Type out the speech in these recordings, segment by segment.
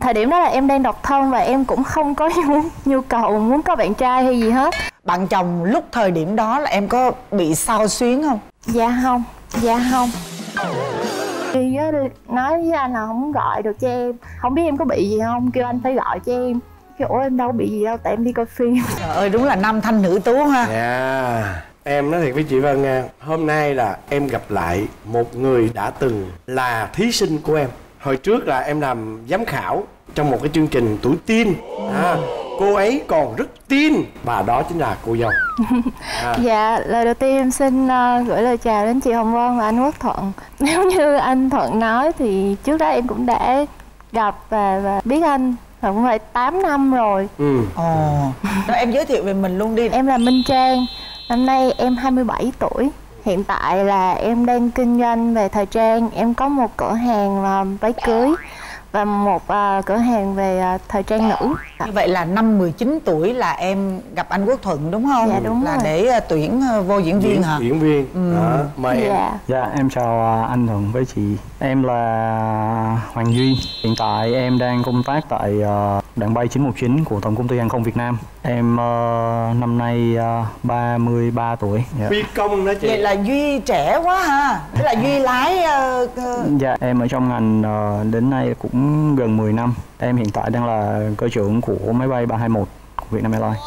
Thời điểm đó là em đang độc thân và em cũng không có nhu cầu muốn có bạn trai hay gì hết. Bạn chồng lúc thời điểm đó là em có bị xao xuyến không? Dạ không. Đi nói với anh là không gọi được cho em, không biết em có bị gì không, kêu anh phải gọi cho em. Kêu ủa em đâu bị gì đâu, tại em đi coi phim. Trời ơi, đúng là nam thanh nữ tú ha. Dạ. Em nói thiệt với chị Vân nha, hôm nay là em gặp lại một người đã từng là thí sinh của em. Hồi trước là em làm giám khảo trong một cái chương trình tuổi teen. Cô ấy còn rất teen và đó chính là cô dâu. Dạ, lời đầu tiên em xin gửi lời chào đến chị Hồng Vân và anh Quốc Thuận. Nếu như anh Thuận nói thì trước đó em cũng đã gặp và biết anh cũng phải 8 năm rồi. Đó, em giới thiệu về mình luôn đi. Em là Minh Trang, năm nay em 27 tuổi. Hiện tại là em đang kinh doanh về thời trang. Em có một cửa hàng váy cưới và một cửa hàng về thời trang nữ. Như vậy là năm 19 tuổi là em gặp anh Quốc Thuận đúng không? Dạ đúng là rồi. Để tuyển vô diễn viên hả? Diễn viên. Mời em. Dạ em chào anh Thuận với chị. Em là Hoàng Duy. Hiện tại em đang công tác tại đoạn bay 919 của Tổng Công ty Hàng không Việt Nam. Em năm nay 33 tuổi. Phi công đó chị. Vậy là Duy trẻ quá ha. Thế là Duy lái... Dạ em ở trong ngành đến nay cũng gần 10 năm. Em hiện tại đang là cơ trưởng của máy bay 321 của Vietnam Airlines.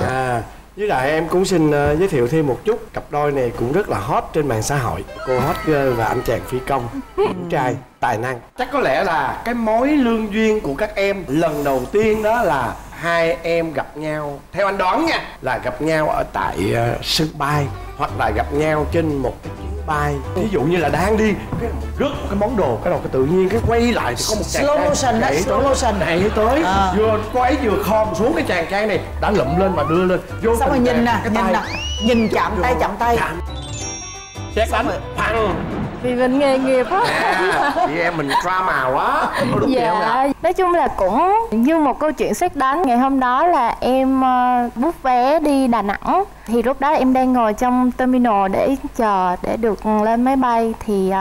Dạ. Với lại em cũng xin giới thiệu thêm một chút. Cặp đôi này cũng rất là hot trên mạng xã hội. Cô hot girl và anh chàng phi công. Cũng trai, tài năng. Chắc có lẽ là cái mối lương duyên của các em lần đầu tiên đó là hai em gặp nhau, theo anh đoán nha, là gặp nhau ở tại sân bay hoặc là gặp nhau trên một cái chuyến bay. Ví dụ như là đang đi cái rớt cái món đồ, cái đầu cái tự nhiên cái quay lại thì có một chàng slow motion đấy, slow motion này tới vừa quay vừa khom xuống, cái chàng trai này đã lụm lên mà đưa lên vô. Xong rồi nhìn nè, nhìn chạm tay. Xét đánh phăng. Vì mình nghề nghiệp á. Vì em mình drama quá. Dạ. Nói chung là cũng như một câu chuyện sét đánh. Ngày hôm đó là em book vé đi Đà Nẵng. Thì lúc đó em đang ngồi trong terminal để chờ để được lên máy bay. Thì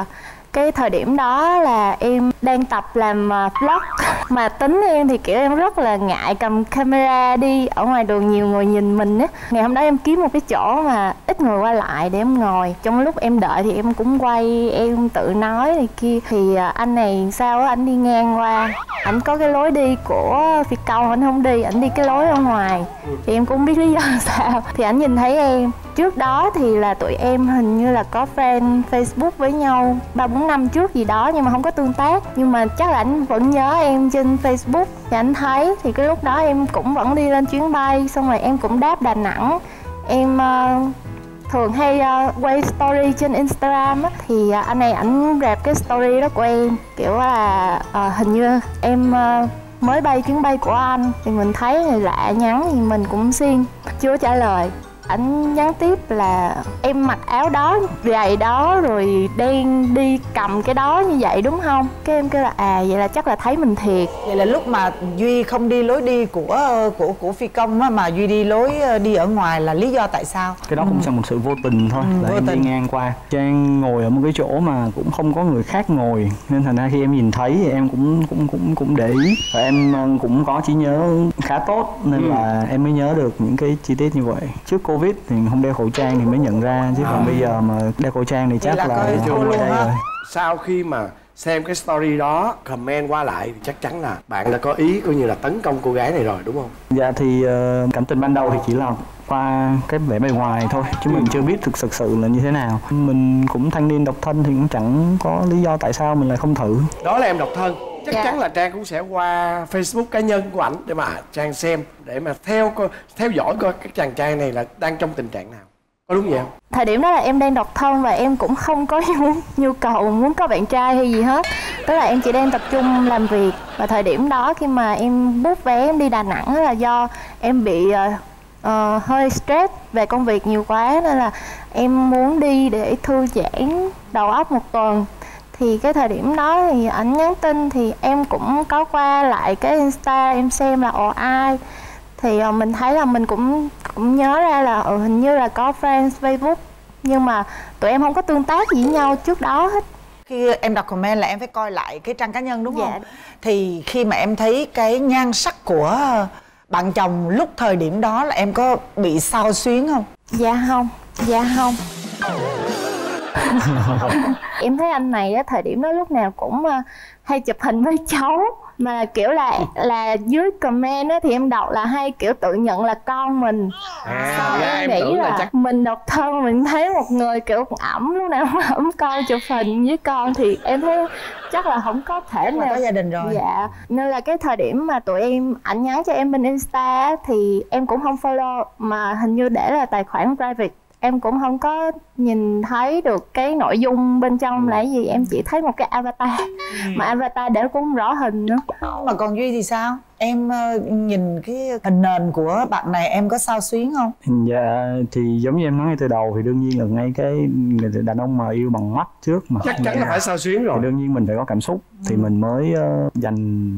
cái thời điểm đó là em đang tập làm vlog. Mà tính em thì kiểu em rất là ngại cầm camera đi ở ngoài đường, nhiều người nhìn mình á. Ngày hôm đó em kiếm một cái chỗ mà ít người qua lại để em ngồi. Trong lúc em đợi thì em cũng quay, em tự nói này kia. Thì anh này sao á, anh đi ngang qua, anh có cái lối đi của phi công, anh không đi, anh đi cái lối ở ngoài. Thì em cũng biết lý do sao. Thì anh nhìn thấy em. Trước đó thì là tụi em hình như là có fan Facebook với nhau 3-4 năm trước gì đó, nhưng mà không có tương tác. Nhưng mà chắc là anh vẫn nhớ em trên Facebook. Thì anh thấy, thì cái lúc đó em cũng vẫn đi lên chuyến bay. Xong rồi em cũng đáp Đà Nẵng. Em thường hay quay story trên Instagram á. Thì anh này ảnh rạp cái story đó của em. Kiểu là hình như em... mới bay chuyến bay của anh. Thì mình thấy thì lạ, nhắn thì mình cũng xin, chưa trả lời. Ảnh nhắn tiếp là em mặc áo đó, giày đó, rồi đen đi cầm cái đó như vậy đúng không? Cái em kêu là à vậy là chắc là thấy mình thiệt. Vậy là lúc mà Duy không đi lối đi của phi công á, mà Duy đi lối đi ở ngoài là lý do tại sao? Cái đó cũng là một sự vô tình thôi, là em đi ngang qua. Trang ngồi ở một cái chỗ mà cũng không có người khác ngồi, nên thành ra khi em nhìn thấy thì em cũng để ý. Và em cũng có trí nhớ khá tốt nên là em mới nhớ được những cái chi tiết như vậy. Trước cô Covid thì không đeo khẩu trang thì mới nhận ra, chứ còn bây giờ mà đeo khẩu trang thì chắc là không ở đây rồi. Sau khi mà xem cái story đó, comment qua lại thì chắc chắn là bạn đã có ý coi như là tấn công cô gái này rồi đúng không? Dạ thì cảm tình ban đầu thì chỉ là qua cái vẻ bề ngoài thôi, chứ mình chưa biết thực sự là như thế nào. Mình cũng thanh niên độc thân thì cũng chẳng có lý do tại sao mình lại không thử. Đó là em độc thân. Chắc chắn là Trang cũng sẽ qua Facebook cá nhân của ảnh để mà Trang xem, để mà theo dõi coi cái chàng trai này là đang trong tình trạng nào. Có đúng vậy không? Thời điểm đó là em đang độc thân và em cũng không có nhu cầu muốn có bạn trai hay gì hết. Tức là em chỉ đang tập trung làm việc. Và thời điểm đó khi mà em book vé em đi Đà Nẵng là do em bị hơi stress về công việc nhiều quá. Nên là em muốn đi để thư giãn đầu óc một tuần. Thì cái thời điểm đó thì ảnh nhắn tin thì em cũng có qua lại cái Insta em xem là ai. Thì mình thấy là mình cũng nhớ ra là hình như là có friends Facebook. Nhưng mà tụi em không có tương tác với nhau trước đó hết. Khi em đọc comment là em phải coi lại cái trang cá nhân đúng không? Dạ. Thì khi mà em thấy cái nhan sắc của bạn chồng lúc thời điểm đó là em có bị xao xuyến không? Dạ không, dạ không. Em thấy anh này á, thời điểm đó lúc nào cũng hay chụp hình với cháu. Mà kiểu là dưới comment á, thì em đọc là hay kiểu tự nhận là con mình. Sau em nghĩ là chắc... mình độc thân, mình thấy một người kiểu ẩm lúc nào ẩm con, chụp hình với con thì em thấy chắc là không có thể nào có gia đình rồi. Dạ. Nên là cái thời điểm mà tụi em, ảnh nhắn cho em bên Insta thì em cũng không follow, mà hình như để là tài khoản private. Em cũng không có nhìn thấy được cái nội dung bên trong là gì, em chỉ thấy một cái avatar mà avatar để cũng không rõ hình nữa. Mà còn Duy thì sao? Em nhìn cái hình nền của bạn này em có xao xuyến không? Dạ thì giống như em nói ngay từ đầu thì đương nhiên là ngay cái người đàn ông mà yêu bằng mắt trước mà chắc chắn là phải xao xuyến rồi. Thì đương nhiên mình phải có cảm xúc thì mình mới dành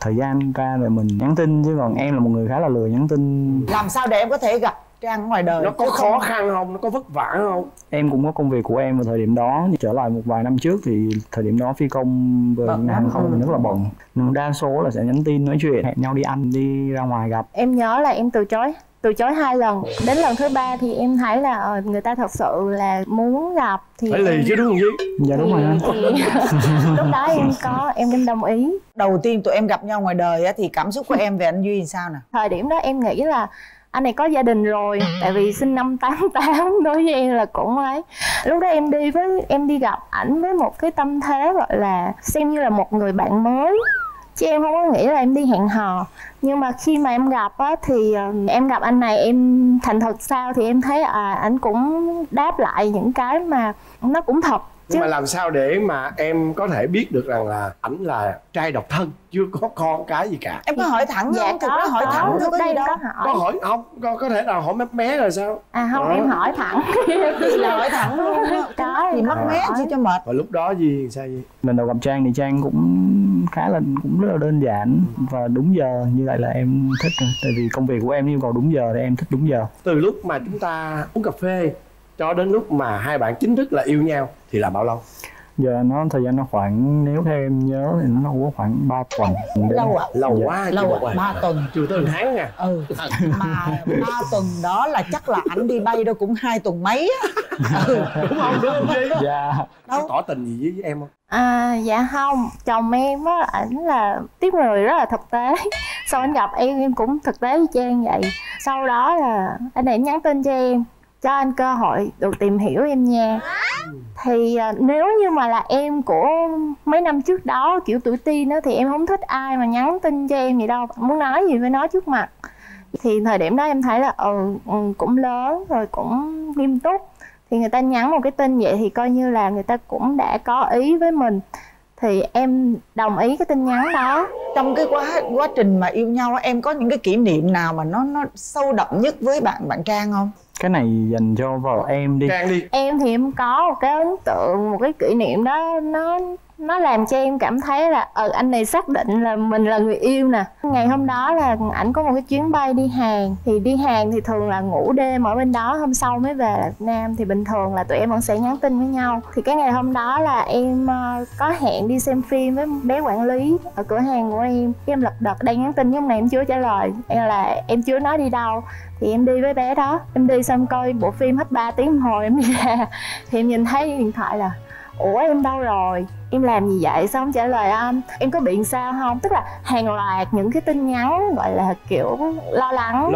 thời gian ra rồi mình nhắn tin, chứ còn em là một người khá là lười nhắn tin. Làm sao để em có thể gặp Trang ngoài đời? Nó có khó khăn không? Nó có vất vả không? Em cũng có công việc của em vào thời điểm đó. Trở lại một vài năm trước thì thời điểm đó phi công về hàng không mình rất là bận. Đa số là sẽ nhắn tin nói chuyện, hẹn nhau đi ăn, đi ra ngoài gặp. Em nhớ là em từ chối 2 lần. Đến lần thứ 3 thì em thấy là người ta thật sự là muốn gặp thì phải lì chứ đúng không Duy? Dạ đúng rồi. Lúc đó em đồng ý. Đầu tiên tụi em gặp nhau ngoài đời thì cảm xúc của em về anh Duy sao nè? Thời điểm đó em nghĩ là anh này có gia đình rồi, tại vì sinh năm 88 đối với em là cũng ấy. Lúc đó em đi gặp ảnh với một cái tâm thế gọi là xem như là một người bạn mới, chứ em không có nghĩ là em đi hẹn hò. Nhưng mà khi mà em gặp á, thì em gặp anh này em thành thật sao thì em thấy ảnh cũng đáp lại những cái mà nó cũng thật. Nhưng mà làm sao để mà em có thể biết được rằng là ảnh là trai độc thân, chưa có con cái gì cả? Em có hỏi thẳng không? Dạ, có hỏi thẳng. Lúc đây có hỏi. Có hỏi không? Có thể là hỏi mắc mé rồi sao? À không, em hỏi thẳng. Chị là hỏi thẳng luôn á. Có thì mắc mé chứ cho mệt. Và lúc đó gì sao vậy? Lần đầu gặp Trang thì Trang cũng rất là đơn giản và đúng giờ, như vậy là em thích. Tại vì công việc của em yêu cầu đúng giờ thì em thích đúng giờ. Từ lúc mà chúng ta uống cà phê cho đến lúc mà hai bạn chính thức là yêu nhau thì là bao lâu? Giờ nó thời gian nó khoảng, nếu theo em nhớ thì nó có khoảng 3 tuần. Lâu ạ. Lâu quá. Lâu ạ. 3 tuần chưa tới tháng nha. Ừ. Mà 3 tuần đó là chắc là ảnh đi bay đâu cũng 2 tuần mấy á. Ừ. Đúng không? Đúng không Duy? Dạ. Nó tỏ tình gì với em không? À, dạ không, chồng em á, ảnh là tiếp người rất là thực tế. Sau anh gặp em cũng thực tế với Trang vậy. Sau đó là anh này nhắn tin cho em, cho anh cơ hội được tìm hiểu em nha. Thì nếu như mà là em của mấy năm trước đó, kiểu tuổi teen đó, thì em không thích ai mà nhắn tin cho em gì đâu, muốn nói gì phải nói trước mặt. Thì thời điểm đó em thấy là cũng lớn rồi, cũng nghiêm túc, thì người ta nhắn một cái tin vậy thì coi như là người ta cũng đã có ý với mình. Thì em đồng ý cái tin nhắn đó. Trong cái quá trình mà yêu nhau, em có những cái kỷ niệm nào mà nó sâu đậm nhất với bạn Trang không? Cái này dành cho vợ em đi. Trang đi. Em thì em có một cái ấn tượng, một cái kỷ niệm đó nó làm cho em cảm thấy là anh này xác định là mình là người yêu nè. Ngày hôm đó là ảnh có một cái chuyến bay đi Hàn, thì đi Hàn thì thường là ngủ đêm ở bên đó, hôm sau mới về Việt Nam, thì bình thường là tụi em vẫn sẽ nhắn tin với nhau. Thì cái ngày hôm đó là em có hẹn đi xem phim với bé quản lý ở cửa hàng của em. Cái em lật đật đang nhắn tin nhưng mà em chưa trả lời, là em chưa nói đi đâu. Thì em đi với bé đó, em đi xong coi bộ phim hết 3 tiếng đồng hồ em đi ra, thì em nhìn thấy điện thoại là ủa em đâu rồi? Em làm gì vậy? Sao không trả lời anh? Em có bị sao không? Tức là hàng loạt những cái tin nhắn gọi là kiểu lo lắng.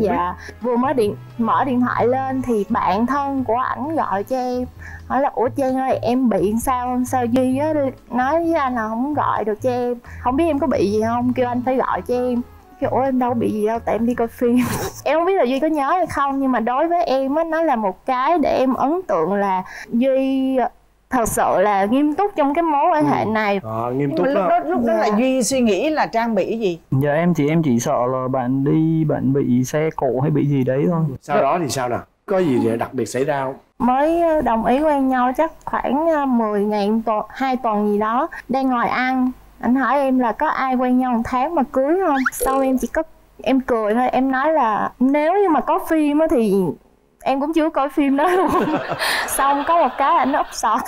Dạ. Vừa mới mở điện thoại lên thì bạn thân của ảnh gọi cho em, hỏi là ủa Trang ơi em bị sao không? Sao Duy á nói với anh là không gọi được cho em, không biết em có bị gì không, kêu anh phải gọi cho em. Ủa em đâu bị gì đâu, tại em đi coi phim. Em không biết là Duy có nhớ hay không, nhưng mà đối với em á, nó là một cái để em ấn tượng là Duy thật sự là nghiêm túc trong cái mối quan hệ này. Nghiêm túc. Lúc đó là Duy suy nghĩ là Trang bị gì? Dạ em chỉ sợ là bạn bị xe cộ hay bị gì đấy thôi. Sau đó thì sao nào? Có gì đặc biệt xảy ra không? Mới đồng ý quen nhau chắc khoảng 10 ngày, 2 tuần gì đó, đang ngồi ăn, anh hỏi em là có ai quen nhau 1 tháng mà cưới không? Sau em chỉ có em cười thôi, em nói là nếu như mà có phim thì Em cũng chưa coi phim đó luôn. Xong có một cái ảnh úp sọt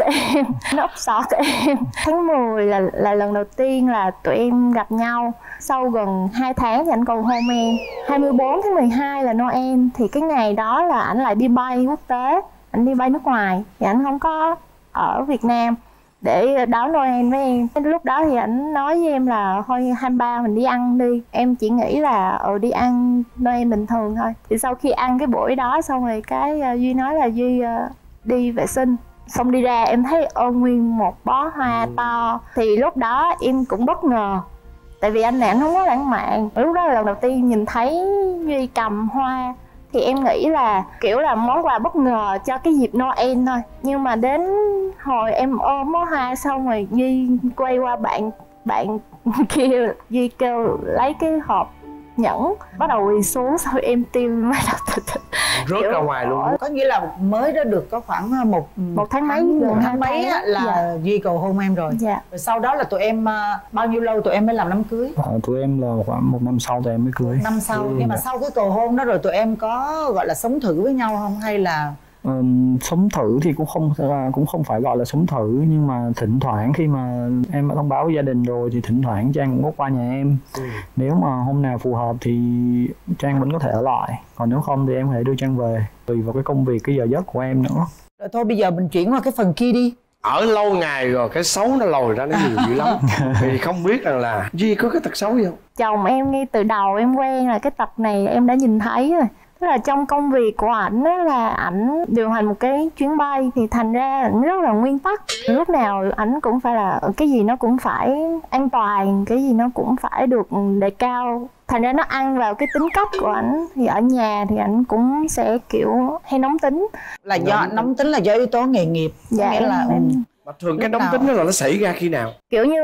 em. Tháng 10 là lần đầu tiên là tụi em gặp nhau. Sau gần 2 tháng thì ảnh cầu hôn em. 24 tháng 12 là Noel. Thì cái ngày đó là ảnh lại đi bay quốc tế. Ảnh đi bay nước ngoài. Thì ảnh không có ở Việt Nam để đón Noel với em. Lúc đó thì ảnh nói với em là thôi 23 mình đi ăn đi. Em chỉ nghĩ là đi ăn Noel bình thường thôi. Thì sau khi ăn cái buổi đó xong rồi cái Duy nói là Duy đi vệ sinh. Xong đi ra em thấy ôm nguyên một bó hoa to. Thì lúc đó em cũng bất ngờ. Tại vì anh này anh không có lãng mạn. Lúc đó là lần đầu tiên nhìn thấy Duy cầm hoa. Thì em nghĩ là kiểu là món quà bất ngờ cho cái dịp Noel thôi. Nhưng mà đến hồi em ôm bó hoa xong rồi Duy quay qua bạn kia, Duy kêu lấy cái hộp nhẫn, bắt đầu quỳ xuống, sau em tim bắt đầu rớt ra ngoài luôn. Có nghĩa là mới đó được có khoảng một tháng mấy, là Duy cầu hôn em rồi. Dạ. Rồi sau đó là tụi em bao nhiêu lâu tụi em mới làm đám cưới? Tụi em là khoảng 1 năm sau tụi em mới cưới. 1 năm sau. Nhưng mà sau cái cầu hôn đó rồi tụi em có gọi là sống thử với nhau không, hay là sống thử thì cũng không phải gọi là sống thử, nhưng mà thỉnh thoảng khi mà em đã thông báo với gia đình rồi thì thỉnh thoảng Trang cũng có qua nhà em. Nếu mà hôm nào phù hợp thì Trang vẫn có thể ở lại, còn nếu không thì em có thể đưa Trang về, tùy vào cái công việc, cái giờ giấc của em nữa. Rồi thôi bây giờ mình chuyển qua cái phần kia đi. Ở lâu ngày rồi cái xấu nó lồi ra nó nhiều dữ lắm. Thì không biết rằng là Duy có cái tật xấu gì không? Chồng em ngay từ đầu em quen là cái tật này em đã nhìn thấy rồi. Tức là trong công việc của ảnh là ảnh điều hành một cái chuyến bay, thì thành ra ảnh rất là nguyên tắc. Lúc nào ảnh cũng phải là cái gì nó cũng phải an toàn, cái gì nó cũng phải được đề cao. Thành ra nó ăn vào cái tính cách của ảnh. Thì ở nhà thì ảnh cũng sẽ kiểu hay nóng tính. Là do nóng tính là do yếu tố nghề nghiệp. Dạ. Nghĩa là mà thường cái nóng tính đó là nó xảy ra khi nào? Kiểu như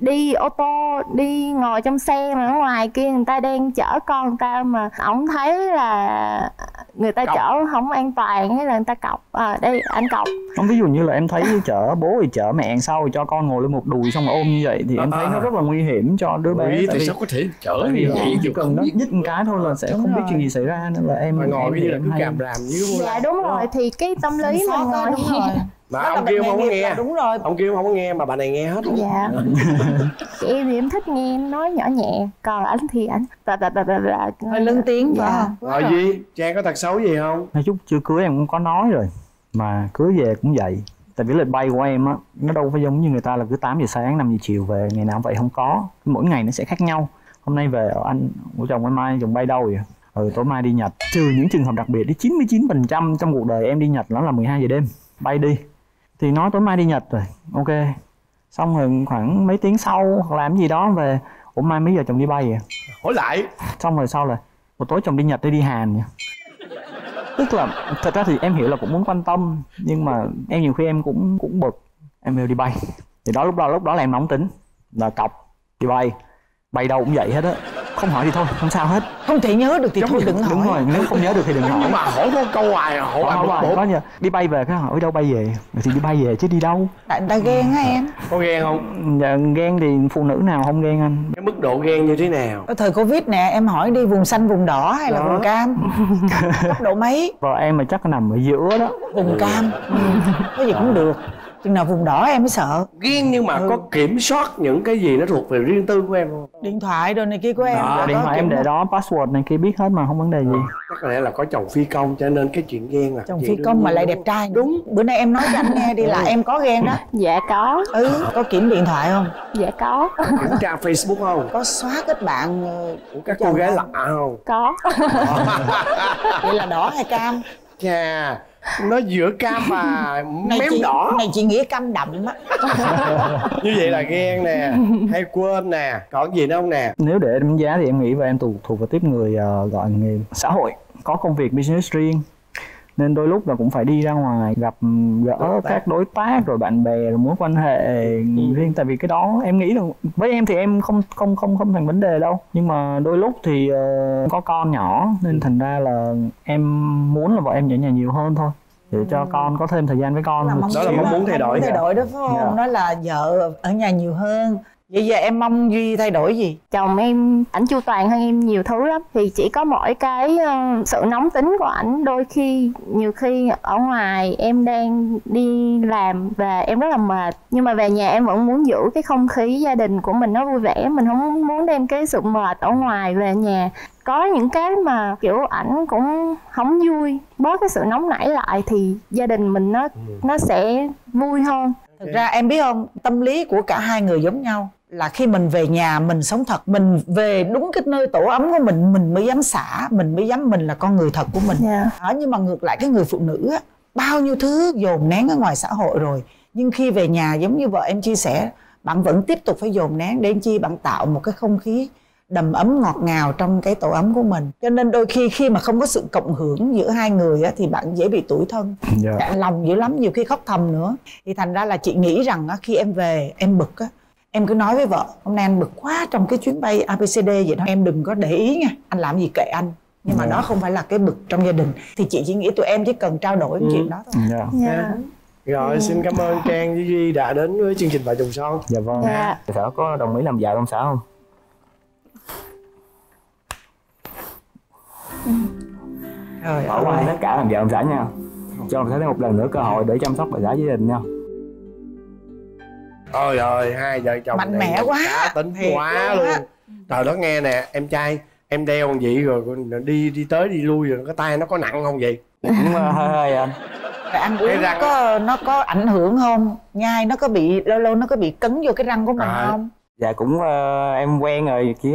đi ô tô, đi ngồi trong xe mà ở ngoài kia người ta đang chở con người ta mà ổng thấy là người ta chở không an toàn hay là người ta cọc. Đây anh cọc. Không, ví dụ như là em thấy chở bố thì chở mẹ sau rồi cho con ngồi lên một đùi xong ôm như vậy thì em thấy nó rất là nguy hiểm cho đứa bé. Tại sao có thể chở như vậy? Chỉ cần nó nhích một cái thôi là sẽ không biết chuyện gì xảy ra, nên là em ngồi như là cứ càm ràm như vô. Dạ đúng rồi, thì cái tâm lý mà ngồi mà ông kia không có nghe, đúng rồi, ông kia không có nghe mà bà này nghe hết. Dạ. Chị em thì em thích nghe nói nhỏ nhẹ, còn ảnh thì ảnh hơi lớn tiếng. Dạ. Rồi Duy, Trang có tật xấu gì không? Nói chút chưa cưới em cũng có nói rồi, mà cưới về cũng vậy. Tại vì lịch bay của em á, nó đâu phải giống như người ta là cứ 8 giờ sáng 5 giờ chiều về, ngày nào vậy, không có. Mỗi ngày nó sẽ khác nhau. Hôm nay về ở anh của chồng, em mai chồng bay đâu vậy? Tối mai đi Nhật. Trừ những trường hợp đặc biệt, đến 99% trong cuộc đời em đi Nhật nó là 12 giờ đêm. Bay đi thì nói tối mai đi Nhật rồi, ok, xong rồi khoảng mấy tiếng sau hoặc làm gì đó về, ủa mai mấy giờ chồng đi bay vậy? Hỏi lại. Xong rồi sau là buổi tối chồng đi Nhật, đi Hàn vậy. Tức là thật ra thì em hiểu là cũng muốn quan tâm, nhưng mà em nhiều khi em cũng bực, em đều đi bay. Thì đó lúc đó là em nóng tính, là cọc đi bay đâu cũng vậy hết á. Không hỏi thì thôi, không sao hết. Không thể nhớ được thì thôi đừng hỏi. Đúng rồi, nếu không nhớ được thì đừng hỏi. Nhưng mà hỏi có câu hoài, hỏi nha. Đi bay về cái hỏi đâu bay về, thì đi bay về chứ đi đâu. Tại người ta ghen hả em? Có ghen không? Dạ, ghen thì phụ nữ nào không ghen anh. Cái mức độ ghen như thế nào? Thời Covid nè, em hỏi đi vùng xanh, vùng đỏ hay là vùng cam? Cấp độ mấy? Vợ em mà chắc nằm ở giữa đó. Vùng cam, cái gì cũng được. Chừng nào vùng đỏ em mới sợ. Ghen nhưng mà có kiểm soát những cái gì nó thuộc về riêng tư của em không? Điện thoại rồi này kia của em. Điện thoại em để đó, password này kia biết hết mà, không vấn đề gì. Chắc có lẽ là có chồng phi công cho nên cái chuyện ghen là chồng phi công mà lại đẹp trai. Đúng. Bữa nay em nói cho anh nghe đi là em có ghen đó. Dạ có. Có kiểm điện thoại không? Dạ có. Kiểm tra Facebook không? Có xóa kết bạn của các cô gái lạ không? Có. Vậy là đỏ hay cam? Chà, nó giữa cam và mém đỏ. Này chị nghĩa cam đậm á. Như vậy là ghen nè, hay quên nè, còn gì nữa không nè? Nếu để đánh giá thì em nghĩ và em thuộc vào tiếp người gọi nghề xã hội, có công việc business riêng nên đôi lúc là cũng phải đi ra ngoài gặp gỡ các đối tác rồi bạn bè rồi mối quan hệ riêng. Tại vì cái đó em nghĩ là với em thì em không thành vấn đề đâu, nhưng mà đôi lúc thì có con nhỏ nên thành ra là em muốn là vợ em ở nhà nhiều hơn thôi, để cho con có thêm thời gian với con. Đó là mong muốn thay đổi đó phải không? Đó là vợ ở nhà nhiều hơn, Vậy giờ em mong Duy thay đổi gì? Chồng em, ảnh chu toàn hơn em nhiều thứ lắm. Thì chỉ có mỗi cái sự nóng tính của ảnh. Đôi khi, nhiều khi ở ngoài em đang đi làm và em rất là mệt, nhưng mà về nhà em vẫn muốn giữ cái không khí gia đình của mình nó vui vẻ. Mình không muốn đem cái sự mệt ở ngoài về nhà. Có những cái mà kiểu ảnh cũng không vui, bớt cái sự nóng nảy lại thì gia đình mình nó sẽ vui hơn. Thực ra em biết không, tâm lý của cả hai người giống nhau. Là khi mình về nhà, mình sống thật, mình về đúng cái nơi tổ ấm của mình mới dám xả, mình mới dám mình là con người thật của mình. Nhưng mà ngược lại cái người phụ nữ á, bao nhiêu thứ dồn nén ở ngoài xã hội rồi, nhưng khi về nhà giống như vợ em chia sẻ, bạn vẫn tiếp tục phải dồn nén để chi bạn tạo một cái không khí đầm ấm ngọt ngào trong cái tổ ấm của mình. Cho nên đôi khi khi mà không có sự cộng hưởng giữa hai người á, thì bạn dễ bị tủi thân, cạn lòng dữ lắm, nhiều khi khóc thầm nữa. Thì thành ra là chị nghĩ rằng á, khi em về em bực á, em cứ nói với vợ, hôm nay anh bực quá trong cái chuyến bay ABCD vậy đó, em đừng có để ý nha, anh làm gì kệ anh. Nhưng mà đó không phải là cái bực trong gia đình. Thì chị chỉ nghĩ tụi em chỉ cần trao đổi cái chuyện đó thôi. Rồi, xin cảm ơn Trang với Duy đã đến với chương trình Vợ Chồng Son. Dạ vâng. Sở có đồng ý làm vợ không Sở không? Bỏ qua tất cả làm vợ ông xã nha. Cho ông xã thêm một lần nữa cơ hội để chăm sóc bà xã với gia đình nha. Ôi ơi, hai vợ chồng mạnh mẽ quá, tính quá luôn. Trời đất, nghe nè em trai, em đeo con vậy rồi đi tới đi lui rồi cái tay nó có nặng không vậy? Cũng hơi hơi anh. Ăn uống nó có ảnh hưởng không? Nhai nó có bị, lâu lâu nó có bị cấn vô cái răng của mình không? Dạ cũng em quen rồi, chỉ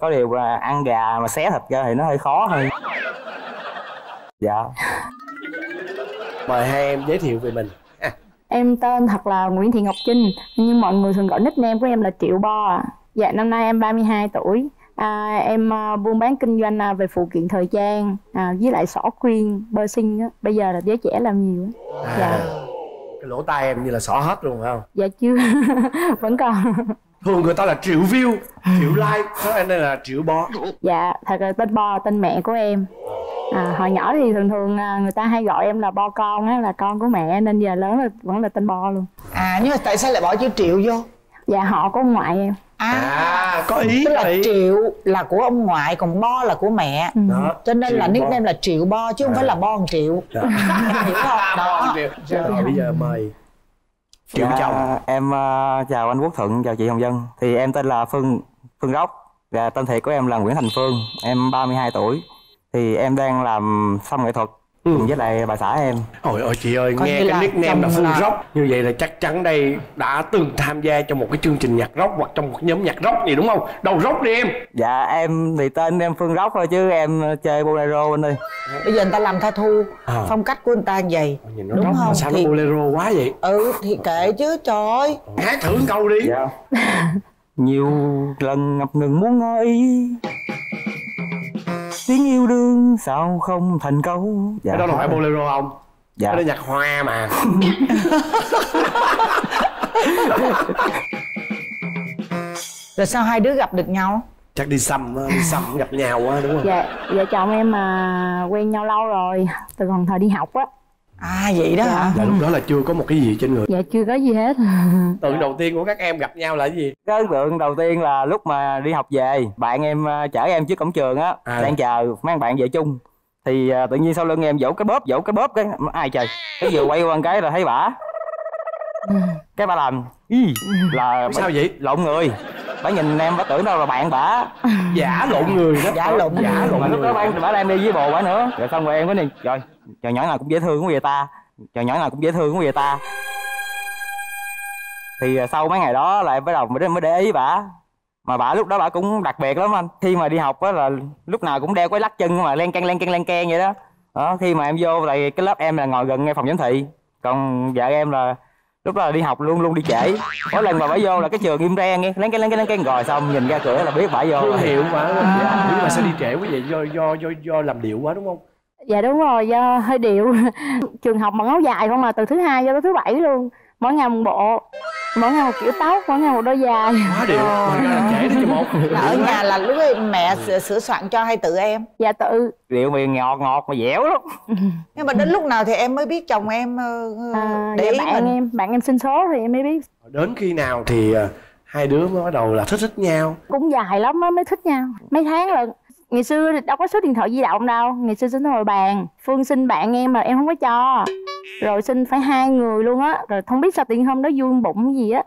có điều là ăn gà mà xé thịt ra thì nó hơi khó thôi. Dạ. Mời hai em giới thiệu về mình. Em tên thật là Nguyễn Thị Ngọc Trinh, nhưng mọi người thường gọi nickname của em là Triệu Bo ạ. Dạ, năm nay em 32 tuổi. Em buôn bán kinh doanh về phụ kiện thời trang, với lại xỏ khuyên, bơ sinh á. Bây giờ là giới trẻ làm nhiều á. Dạ. Cái lỗ tai em như là xỏ hết luôn phải không? Dạ chưa, vẫn còn. Thường người ta là triệu view, triệu like, thế anh đây là Triệu Bo. Dạ, thật là tên Bo, tên mẹ của em. Hồi nhỏ thì thường thường người ta hay gọi em là Bo con á, là con của mẹ, nên giờ lớn là vẫn là tên Bo luôn. Nhưng mà tại sao lại bỏ chữ Triệu vô? Dạ, họ của ông ngoại em. Có ý tức là ý. Triệu là của ông ngoại, còn Bo là của mẹ. Đó, cho nên Triệu là nickname là Triệu Bo chứ không phải là Bo Triệu. Hiểu không? Đó. Rồi bây giờ mời Triệu chồng. Em chào anh Quốc Thuận, chào chị Hồng Vân. Thì em tên là Phương Róc, và tên thiệt của em là Nguyễn Thành Phương. Em 32 tuổi. Thì em đang làm xong nghệ thuật cùng với lại bà xã em. Ôi ôi chị ơi, coi nghe cái nickname là Phương Róc như vậy là chắc chắn đây đã từng tham gia trong một cái chương trình nhạc rock hoặc trong một nhóm nhạc rock gì đúng không? Đầu rock đi em. Dạ em thì tên em Phương Róc thôi chứ em chơi bolero anh ơi. Bây giờ người ta làm tattoo, phong cách của người ta như vậy đúng không? Mà sao thì... nó bolero quá vậy? Thì kệ chứ trời ơi. Hát thử câu đi. Dạ. Nhiều lần ngập ngừng muốn ngồi tiếng yêu đương sao không thành câu. Dạ, cái đó là phải bolero không? Dạ. Cái đó nhạc hoa mà. Rồi sao hai đứa gặp được nhau? Chắc đi xăm gặp nhau quá đúng không? Dạ, vợ chồng em mà quen nhau lâu rồi, từ còn thời đi học á. Vậy đó hả? Là lúc đó là chưa có một cái gì trên người. Dạ chưa có gì hết. Tượng đầu tiên của các em gặp nhau là cái gì? Cái tượng đầu tiên là lúc mà đi học về, bạn em chở em trước cổng trường á, đang chờ mang bạn về chung. Thì tự nhiên sau lưng em vỗ cái bóp cái ai trời. Cái vừa quay qua cái là thấy bả. Cái bả làm là sao vậy? Lộn người. Bả nhìn em bả tưởng đâu là bạn bả. Giả lộn người đó. Giả lộn lúc đó bả đem đi với bồ bả nữa. Rồi xong rồi em có này rồi. Trời nhỏ nào cũng dễ thương của người ta. Thì sau mấy ngày đó lại bắt đầu mới để ý bả. Mà bả lúc đó bả cũng đặc biệt lắm anh. Khi mà đi học á là lúc nào cũng đeo cái lắc chân mà len keng vậy đó. Khi mà em vô lại cái lớp em là ngồi gần ngay phòng giám thị. Còn vợ em là lúc đó là đi học luôn đi trễ. Mỗi lần mà bả vô là cái trường im re nghe len keng rồi xong nhìn ra cửa là biết bả vô. Hiểu mà. Nhưng mà sao đi trễ quý vị? Do làm điệu quá đúng không? Dạ đúng rồi, do hơi điệu. Trường học mặc áo dài không mà, từ thứ hai cho tới thứ bảy luôn. Mỗi ngày một bộ, mỗi ngày một kiểu tóc, mỗi ngày một đôi dài. Quá điệu, trễ chứ một. Ở nhà là lúc ấy mẹ sửa soạn cho hay tự em? Dạ tự. Điệu mày ngọt mà dẻo lắm. Nhưng mà đến lúc nào thì em mới biết chồng em để ý mình? Bạn em sinh số thì em mới biết. Đến khi nào thì hai đứa mới bắt đầu là thích nhau. Cũng dài lắm mới thích nhau, mấy tháng lận. Ngày xưa thì đâu có số điện thoại di động đâu, ngày xưa xin hồi bàn. Phương xin bạn em mà em không có cho, rồi xin phải hai người luôn á. Rồi không biết sao tiện hôm đó vui bụng gì á,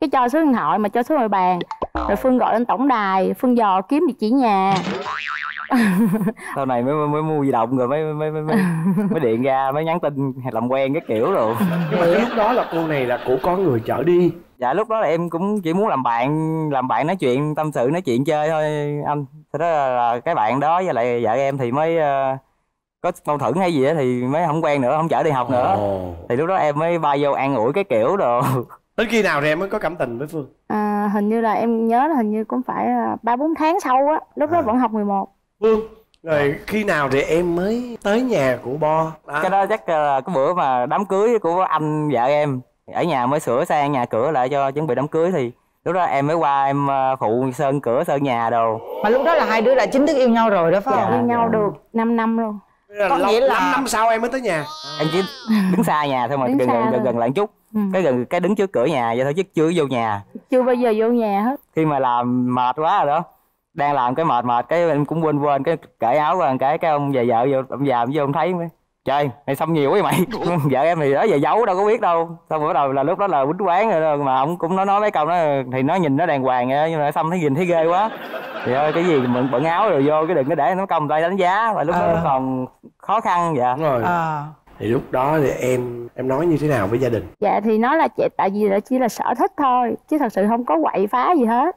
cái cho số điện thoại mà cho số hồi bàn. Rồi Phương gọi lên tổng đài, Phương dò kiếm địa chỉ nhà. Sau này mới mua di động rồi mới điện ra, mới nhắn tin làm quen cái kiểu rồi. Nhưng mà lúc đó là cô này là của con người chở đi. Dạ lúc đó là em cũng chỉ muốn làm bạn nói chuyện tâm sự, nói chuyện chơi thôi anh. Thế đó là cái bạn đó với lại vợ em thì mới có mâu thuẫn hay gì đó thì mới không quen nữa, không chở đi học nữa. Thì lúc đó em mới bay vô an ủi cái kiểu rồi. Đến khi nào thì em mới có cảm tình với Phương? À, hình như là em nhớ là hình như cũng phải 3-4 tháng sau á, lúc đó vẫn học 11. Phương, rồi khi nào thì em mới tới nhà của Bo? Cái đó chắc là cái bữa mà đám cưới của anh vợ em. Ở nhà mới sửa sang nhà cửa lại cho chuẩn bị đám cưới thì lúc đó em mới qua em phụ sơn cửa sơn nhà đồ. Mà lúc đó là hai đứa đã chính thức yêu nhau rồi đó phải không? Dạ, yêu nhau được 5 năm luôn. Có nghĩa là 5 năm sau em mới tới nhà. Em chỉ đứng xa nhà thôi mà gần lại chút. Cái gần cái đứng trước cửa nhà vậy thôi chứ chưa vô nhà. Chưa bao giờ vô nhà hết. Khi mà làm mệt quá rồi đó. Đang làm cái mệt cái em cũng quên cái cởi áo qua cái ông già vợ vô, ông già vô ông thấy mới trời mày xong nhiều quá mày. Vợ em thì đó giờ giấu đâu có biết đâu. Xong bữa đầu là lúc đó là quýnh quán rồi mà ông cũng nói mấy câu đó thì nó nhìn nó đàng hoàng nhưng mà xong thấy nhìn thấy ghê quá. Thì ơi cái gì mình bận áo rồi vô cái đừng có để nó công tay đánh giá và lúc đó nó còn khó khăn vậy. Đúng rồi. Thì lúc đó thì em nói như thế nào với gia đình? Dạ thì nói là tại vì là chỉ là sở thích thôi chứ thật sự không có quậy phá gì hết.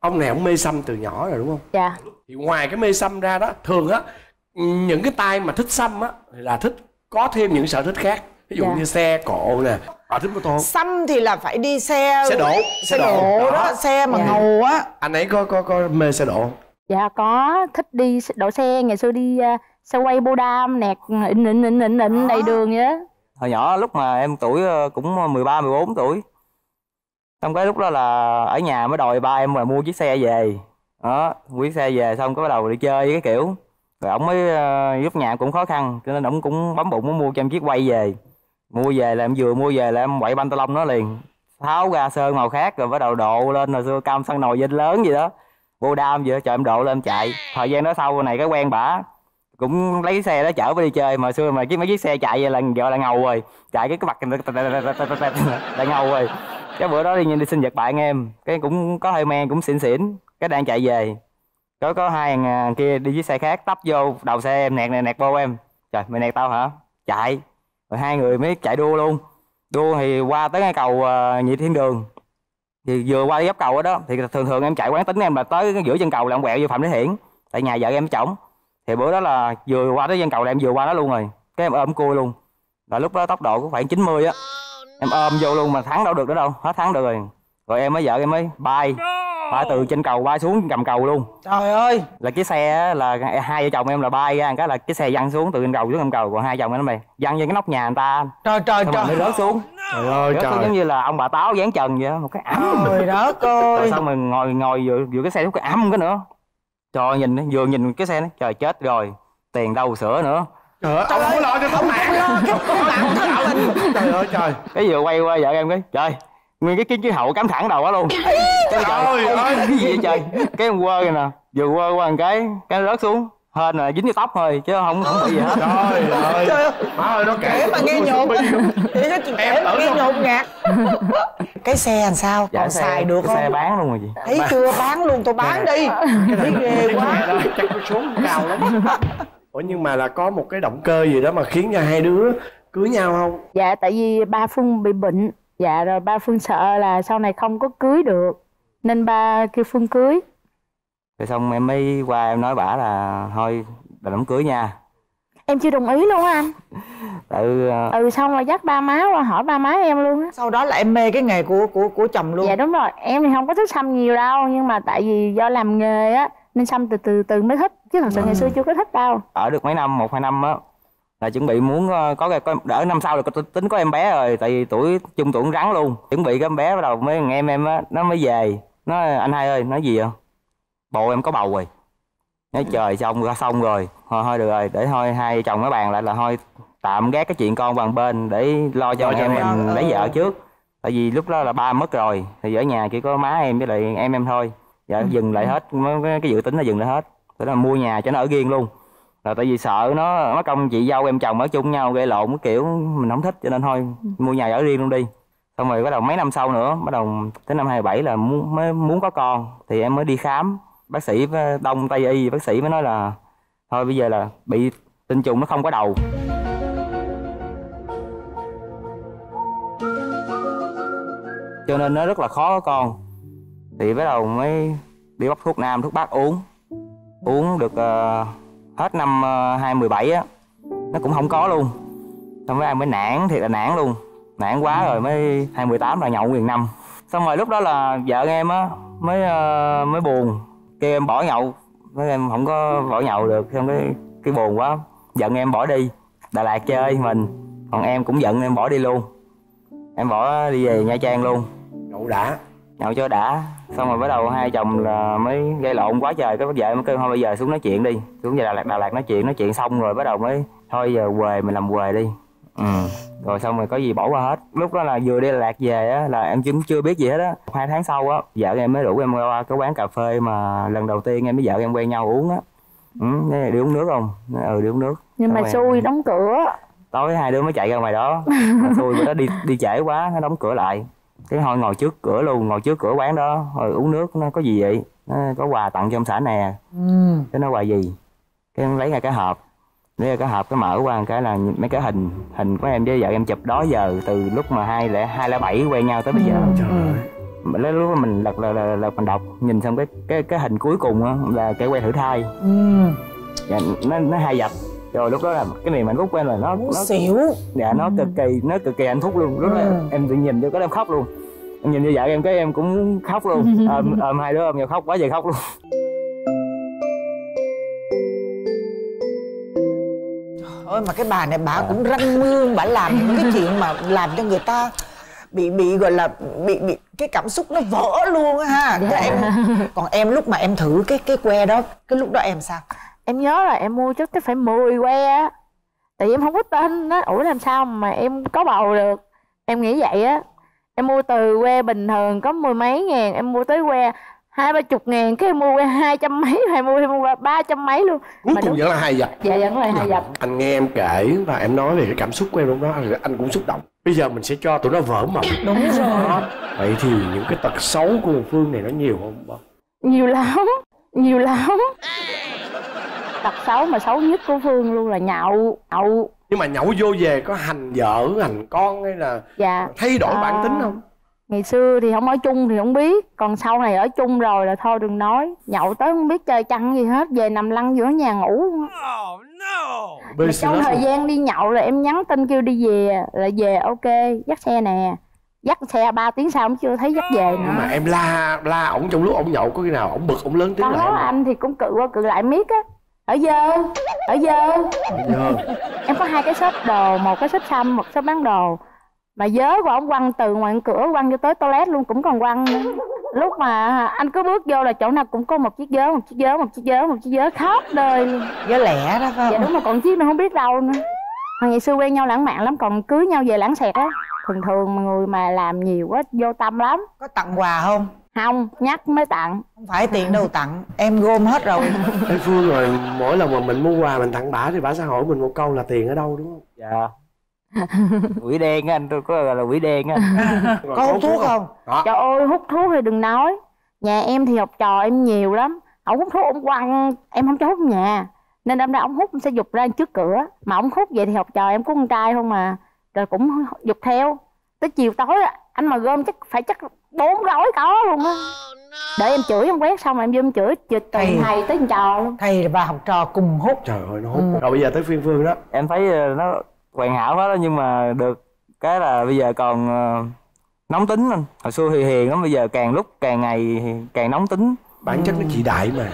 Ông này ông mê xăm từ nhỏ rồi đúng không? Dạ. Thì ngoài cái mê xăm ra đó, thường á những cái tay mà thích xăm á là thích có thêm những sở thích khác. Ví dụ như xe cộ nè, thích mô tô. Xăm thì là phải đi xe đổ đó, xe mà ngầu á. Anh ấy có mê xe đổ? Dạ có, thích đi đổ xe, ngày xưa đi xe quay bô đam nẹt ịn đầy đường vậy đó. Hồi nhỏ lúc mà em tuổi cũng 13-14 tuổi. Xong cái lúc đó là ở nhà mới đòi ba em là mua chiếc xe về. Đó, mua chiếc xe về xong cái bắt đầu đi chơi với cái kiểu. Rồi ổng mới giúp nhà cũng khó khăn cho nên ổng cũng bấm bụng mua cho em chiếc quay về. Mua về là em vừa mua về là em quậy banh tơ lông nó liền. Tháo ra sơn màu khác rồi bắt đầu độ lên hồi xưa cam xăng nồi vinh lớn gì đó. Bô đam vậy đó, trời em độ lên em chạy. Thời gian đó sau này cái quen bả. Cũng lấy cái xe đó chở với đi chơi mà xưa mà mấy chiếc xe chạy vậy là gọi là ngầu rồi. Chạy cái mặt là ngầu rồi. Cái bữa đó đi sinh nhật bạn em, cái cũng có hơi men, cũng xỉn. Cái đang chạy về, có hai thằng kia đi chiếc xe khác tấp vô đầu xe em nẹt vô em. Trời mày nẹt tao hả? Chạy. Rồi hai người mới chạy đua luôn. Đua thì qua tới ngay cầu Nhị Thiên Đường. Thì vừa qua gấp cầu ở đó thì thường em chạy quán tính em là tới giữa chân cầu là em quẹo vô Phạm Thế Hiển. Tại nhà vợ em trỏng. Thì bữa đó là vừa qua tới chân cầu là em vừa qua đó luôn rồi. Cái em ôm cua luôn. Là lúc đó tốc độ cũng khoảng 90 á. Em ôm vô luôn mà thắng đâu được nữa đâu, hết thắng được rồi. Rồi em mới vợ em mới bay từ trên cầu bay xuống cầm cầu luôn. Trời ơi. Là cái xe là hai vợ chồng em là bay ra cái là cái xe văng xuống từ trên cầu xuống cầm cầu. Còn hai chồng em nó văng vô cái nóc nhà người ta. Trời mới rớt xuống. Trời ơi trời. Giống như là ông bà Táo dán trần vậy một cái ấm. Trời đất ơi. Rồi xong mình ngồi vừa cái xe lúc cái ấm cái nữa. Trời nhìn vừa nhìn cái xe nó trời chết rồi. Tiền đâu sửa nữa. Trời ơi, lo cho tấm mạng trời ơi trời. Cái vừa quay qua vợ em cái trời nguyên cái kính chiếu hậu cắm thẳng đầu quá luôn. Trời ơi cái gì vậy trời. Cái em quơ kìa nè, vừa quơ qua một cái rớt xuống hên là dính vô tóc thôi chứ không bị gì hết. Trời ơi má ơi nó kể mà nghe nhột. Kể mà nghe nhột ngạt. Cái xe làm sao còn xài được không? Xe bán luôn rồi chị. Thấy chưa, bán luôn, tôi bán đi. Thấy ghê quá. Chắc cái số cao lắm. Ủa nhưng mà là có một cái động cơ gì đó mà khiến cho hai đứa cưới nhau không? Dạ tại vì ba Phương bị bệnh. Dạ rồi ba Phương sợ là sau này không có cưới được nên ba kêu Phương cưới. Rồi xong em mới qua em nói bả là thôi đừng đám cưới nha. Em chưa đồng ý luôn anh. Xong rồi dắt ba má qua hỏi ba má em luôn á. Sau đó là em mê cái nghề của chồng luôn. Dạ đúng rồi, em thì không có thích xăm nhiều đâu nhưng mà tại vì do làm nghề á nên xăm từ từ mới thích chứ thật sự ngày xưa chưa có thích đâu. Ở được mấy năm, 1-2 năm á là chuẩn bị muốn có đỡ năm sau là tính có em bé rồi tại vì chung tuổi cũng rắn luôn. Chuẩn bị cái em bé bắt đầu mấy thằng em á nó mới về nó anh hai ơi nói gì không bộ em có bầu rồi nói trời xong rồi thôi được rồi để thôi hai chồng nó bàn lại là thôi tạm gác cái chuyện con bằng bên để lo cho em mình lấy vợ trước. Tại vì lúc đó là ba mất rồi, thì ở nhà chỉ có má em với lại em thôi. Dạ, dừng lại hết, cái dự tính là dừng lại hết. Thế là mua nhà cho nó ở riêgen luôn. Là tại vì sợ nó mất công chị dâu em chồng ở chung nhau gây lộn cái kiểu mình không thích, cho nên thôi mua nhà ở riêng luôn đi. Xong rồi bắt đầu mấy năm sau nữa, bắt đầu tới năm 27 là mới muốn có con, thì em mới đi khám. Bác sĩ Đông Tây Y, bác sĩ mới nói là thôi bây giờ là bị tinh trùng nó không có đầu. Cho nên nó rất là khó có con. Thì bắt đầu mới đi bóc thuốc nam, thuốc bắc uống. Uống được hết năm 2017 á, nó cũng không có luôn. Xong rồi em mới nản, thiệt là nản luôn. Nản quá rồi mới 2018 là nhậu nguyên năm. Xong rồi lúc đó là vợ em á mới buồn, kêu em bỏ nhậu. Nói em không có bỏ nhậu được, xong cái buồn quá, giận em bỏ đi Đà Lạt chơi mình. Còn em cũng giận em bỏ đi luôn. Em bỏ đi về Nha Trang luôn. Nhậu đã, nhậu cho đã. Xong rồi bắt đầu hai chồng là mới gây lộn quá trời. Cái bác vợ mới kêu thôi bây giờ xuống nói chuyện đi. Xuống về Đà Lạt nói chuyện xong rồi bắt đầu mới thôi giờ quề mình làm quề đi. Rồi xong rồi có gì bỏ qua hết. Lúc đó là vừa đi Đà Lạt về á, là em chưa biết gì hết á. 2 tháng sau á, vợ em mới rủ em qua cái quán cà phê mà lần đầu tiên em với vợ em quen nhau uống á. Đi uống nước không? Ừ, đi uống nước. Nhưng xong mà xui đóng cửa. Tối hai đứa mới chạy ra ngoài đó. Xui bữa đó đi trễ quá, nó đóng cửa lại. Cái hồi ngồi trước cửa luôn, ngồi trước cửa quán đó rồi uống nước. Nó có gì vậy? Nó có quà tặng cho ông xã nè. Thế nó quà gì? Cái em lấy ra cái hộp, cái mở qua cái là mấy cái hình của em với vợ em chụp đó giờ, từ lúc mà 2007 quen nhau tới bây giờ. Trời ơi, lúc mình lật mình đọc nhìn xong cái hình cuối cùng đó, là cái que thử thai. Dạ, nó hai dập. Rồi lúc đó là cái này mình rút quen là nó xỉu. Dạ, nó cực kỳ hạnh phúc luôn. Lúc đó em tự nhìn vô cái em khóc luôn. Em nhìn như vợ em cái em cũng khóc luôn. Hai đứa ôm nhau khóc quá trời khóc luôn. Ôi mà cái bà này bà cũng răng mương, bà làm những cái chuyện mà làm cho người ta bị gọi là bị cái cảm xúc nó vỡ luôn á ha. Còn em lúc mà em thử cái que đó, cái lúc đó em sao? Em nhớ là em mua chắc phải 10 que á. Tại vì em không có tin á, ủa làm sao mà em có bầu được. Em nghĩ vậy á. Em mua từ que bình thường có 10 mấy ngàn, em mua tới que 20-30 ngàn, cái em mua que 200 mấy, mua 300 mấy luôn. Cuối cùng vẫn là hai dập. Dạ vẫn là hai dập. Anh nghe em kể và em nói về cái cảm xúc của em lúc đó, anh cũng xúc động. Bây giờ mình sẽ cho tụi nó vỡ mộng. Đúng rồi. Vậy thì những cái tật xấu của Phương này nó nhiều không? Nhiều lắm. Tật xấu mà xấu nhất của Phương luôn là nhậu. Nhưng mà nhậu vô về có hành vợ, hành con hay là thay đổi bản tính không? Ngày xưa thì không ở chung thì không biết. Còn sau này ở chung rồi là thôi đừng nói. Nhậu tới không biết chơi chăn gì hết. Về nằm lăn giữa nhà ngủ. Mà trong thời gian đi nhậu là em nhắn tin kêu đi về. Là về ok, dắt xe nè. Dắt xe 3 tiếng sau cũng chưa thấy dắt về nữa. Mà em la ổng trong lúc ổng nhậu có khi nào ổng bực ổng lớn tiếng lại không? Anh thì cũng cự qua cự lại miết á. Ở dơ. Em có 2 cái shop đồ, một cái shop xăm, một shop bán đồ. Mà dớ của ông quăng từ ngoài cửa quăng cho tới toilet luôn cũng còn quăng nữa. Lúc mà anh cứ bước vô là chỗ nào cũng có một chiếc dớ, khóc đời luôn. Dớ lẻ đó phải không? Dạ đúng, mà còn chiếc nó không biết đâu nữa. Hồi ngày xưa quen nhau lãng mạn lắm, còn cưới nhau về lãng xẹt á. Thường mà người mà làm nhiều quá vô tâm lắm. Có tặng quà không? Không, nhắc mới tặng. Không phải tiền đâu tặng, em gom hết rồi. Ê Phương, rồi mỗi lần mà mình mua quà mình tặng bả thì bả sẽ hỏi mình một câu là tiền ở đâu đúng không? Dạ. Quỷ đen á anh, tôi có gọi là quỷ đen á. Có hút thuốc không? Trời ơi, hút thuốc thì đừng nói. Nhà em thì học trò em nhiều lắm. Ổng hút thuốc ổng quăng, em không cho hút nhà. Nên đâm ra ổng hút em sẽ giục ra trước cửa. Mà ổng hút vậy thì học trò em có con trai không mà. Rồi cũng giục theo. Tới chiều tối anh mà gom chắc 4 gói có luôn á. Để em chửi em quét xong rồi em vô em chửi từ thầy tới trò luôn. Thầy và học trò cùng hút. Trời ơi nó hút. Rồi bây giờ tới phiên Phương đó. Em thấy nó hoàn hảo hết đó, nhưng mà được cái là bây giờ còn nóng tính anh. Hồi xưa thì hiền lắm, bây giờ càng lúc càng ngày càng nóng tính. Bản chất nó chị đại mà.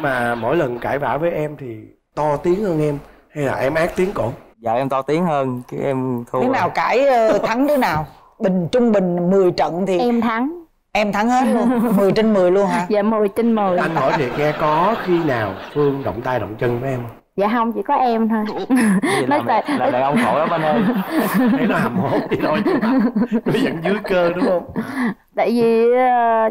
Mà mỗi lần cãi vã với em thì to tiếng hơn em hay là em ác tiếng cổ? Dạ em to tiếng hơn chứ em thua. Thế nào cãi thắng thế nào? Bình trung bình 10 trận thì em thắng. Em thắng hết luôn, 10 trên 10 luôn hả? Dạ 10 trên 10. Anh hỏi thiệt nghe, có khi nào Phương động tay động chân với em không? Dạ không, chỉ có em thôi. Nói là đàn ông khổ lắm anh ơi. Nãy nó hầm hốt đi thôi, nó vẫn dưới cơ đúng không? Tại vì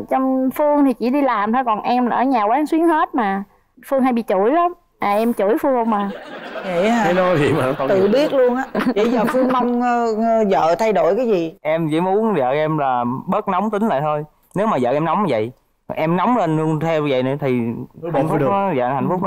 trong Phương thì chỉ đi làm thôi, còn em là ở nhà quán xuyến hết mà. Phương hay bị chửi lắm. À em chửi Phương mà. Vậy hả? Vậy mà tự biết luôn á. Vậy giờ Phương mong vợ thay đổi cái gì? Em chỉ muốn vợ em là bớt nóng tính lại thôi. Nếu mà vợ em nóng vậy, em nóng lên luôn theo vậy nữa thì hạnh phúc nó, dạ, hạnh phúc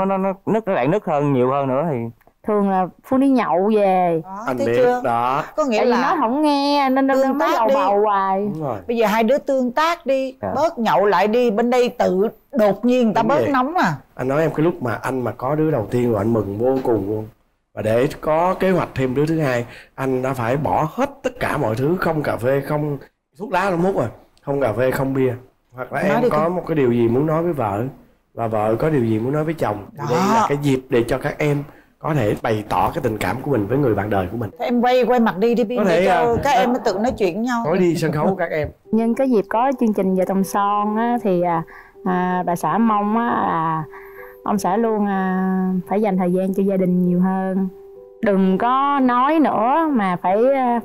nó lại nứt hơn, nhiều hơn nữa thì thường là Phương đi nhậu về. Đó, anh biết chưa? Đó. Có nghĩa là nó không nghe nên nó mới lầu bầu hoài. Bây giờ hai đứa tương tác đi, dạ, bớt nhậu lại đi, bên đây tự đột nhiên người ta bớt vậy nóng à. Anh nói em cái lúc mà anh mà có đứa đầu tiên rồi anh mừng vô cùng luôn. Và để có kế hoạch thêm đứa thứ hai, anh đã phải bỏ hết tất cả mọi thứ, không cà phê, không thuốc lá luôn mút rồi, không cà phê, không bia. Hoặc là em có một cái điều gì muốn nói với vợ và vợ có điều gì muốn nói với chồng. Đó. Đây là cái dịp để cho các em có thể bày tỏ cái tình cảm của mình với người bạn đời của mình. Em quay mặt đi đi để cho các em tự nói chuyện với nhau. Nói đi sân khấu các em. Nhưng cái dịp có chương trình Vợ Chồng Son á, thì bà xã mong á, là ông xã luôn phải dành thời gian cho gia đình nhiều hơn. Đừng có nói nữa mà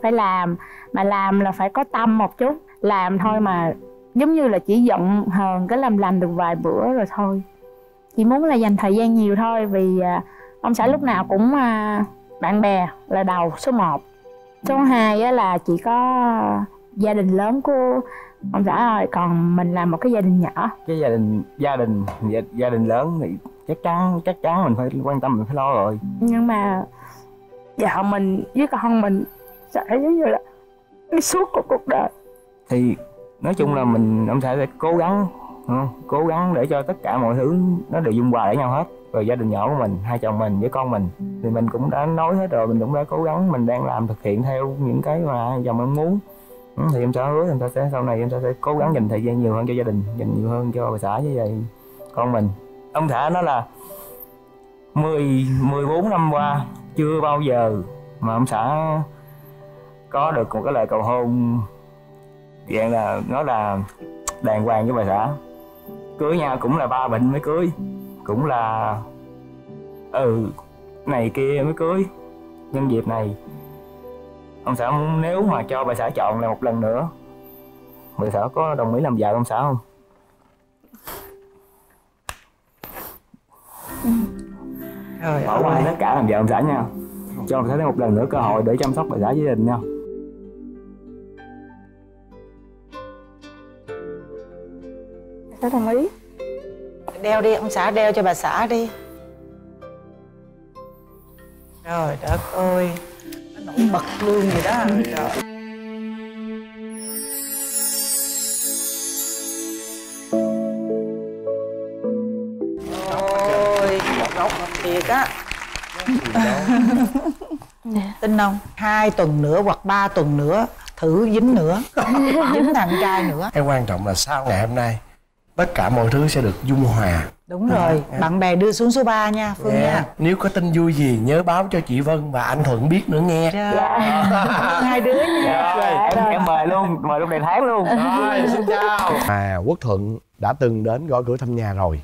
phải làm. Mà làm là phải có tâm một chút. Làm thôi mà giống như là chỉ giận hờn cái làm lành được vài bữa rồi thôi. Chỉ muốn là dành thời gian nhiều thôi. Vì ông xã lúc nào cũng bạn bè là đầu số 1. Số 2 là chỉ có gia đình lớn của ông xã rồi. Còn mình là một cái gia đình nhỏ. Cái gia đình lớn thì chắc chắn mình phải quan tâm, mình phải lo rồi. Nhưng mà vợ mình với con mình sẽ giống như là cái suốt của cuộc đời. Thì nói chung là ông xã sẽ cố gắng để cho tất cả mọi thứ nó đều dung hòa để nhau hết. Rồi gia đình nhỏ của mình, hai chồng mình với con mình thì mình cũng đã nói hết rồi, mình cũng đã cố gắng, mình đang làm thực hiện theo những cái mà hai chồng em muốn. Thì em sẽ hứa, em sẽ sau này em sẽ cố gắng dành thời gian nhiều hơn cho gia đình, dành nhiều hơn cho bà xã với vậy con mình. Ông xã nó là 14 năm qua chưa bao giờ mà ông xã có được một cái lời cầu hôn dạng là nó là đàng hoàng với bà xã. Cưới nhau cũng là ba bệnh mới cưới, cũng là này kia mới cưới. Nhân dịp này ông xã muốn nếu mà cho bà xã chọn lại một lần nữa, bà xã có đồng ý làm vợ ông xã không? Bỏ qua tất cả làm vợ ông xã nha, cho bà xã thêm một lần nữa cơ hội để chăm sóc bà xã gia đình nha. Đồng ý. Đeo đi, ông xã đeo cho bà xã đi. Trời đất ơi, nó nổi bật luôn vậy đó. Trời. Ôi, ngọc thiệt á. Tin không? 2 tuần nữa hoặc 3 tuần nữa thử dính nữa, dính thằng trai nữa. Cái quan trọng là sau ngày hôm nay tất cả mọi thứ sẽ được dung hòa. Đúng rồi, bạn bè đưa xuống số 3 nha Phương nha. Nếu có tin vui gì nhớ báo cho chị Vân và anh Thuận biết nữa nghe. Hai đứa nha. Em mời luôn, mời lúc này tháng luôn. Rồi, xin chào. Quốc Thuận đã từng đến Gõ Cửa Thăm Nhà rồi.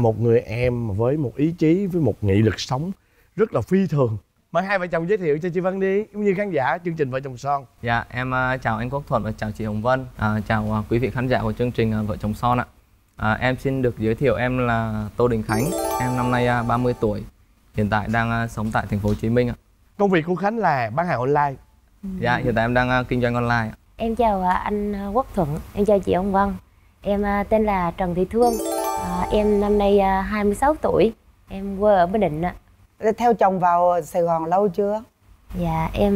Một người em với một ý chí, với một nghị lực sống rất là phi thường. Mời hai vợ chồng giới thiệu cho chị Vân đi, cũng như khán giả chương trình Vợ Chồng Son. Dạ, em chào anh Quốc Thuận và chào chị Hồng Vân, chào quý vị khán giả của chương trình Vợ Chồng Son ạ. Em xin được giới thiệu em là Tô Đình Khánh, em năm nay 30 tuổi, hiện tại đang sống tại thành phố Hồ Chí Minh ạ. Công việc của Khánh là bán hàng online. Dạ, hiện tại em đang kinh doanh online. Em chào anh Quốc Thuận, em chào chị Hồng Vân. Em tên là Trần Thị Thương, em năm nay 26 tuổi, em quê ở Bình Định ạ. Theo chồng vào Sài Gòn lâu chưa? Dạ, em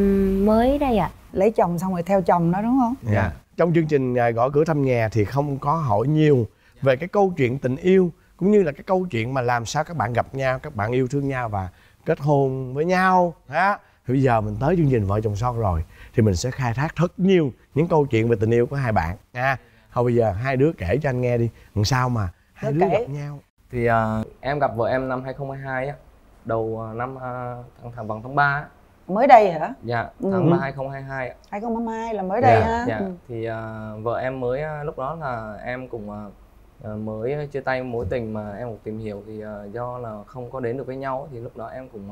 mới đây ạ. Lấy chồng xong rồi theo chồng nó đúng không? Dạ. Trong chương trình Gõ Cửa Thăm Nhà thì không có hỏi nhiều về cái câu chuyện tình yêu, cũng như là cái câu chuyện mà làm sao các bạn gặp nhau, các bạn yêu thương nhau và kết hôn với nhau. Đó. Thì bây giờ mình tới chương trình Vợ Chồng Son rồi thì mình sẽ khai thác rất nhiều những câu chuyện về tình yêu của hai bạn nha. Thôi bây giờ hai đứa kể cho anh nghe đi, làm sao mà hai đứa gặp nhau. Thì em gặp vợ em năm 2022 á, đầu năm tháng 3 mới đây hả? Dạ, tháng 3 2022. 2022 là mới đây ha. Dạ. Thì vợ em mới lúc đó là em cùng mới chia tay mối tình mà em cũng tìm hiểu thì do là không có đến được với nhau, thì lúc đó em cũng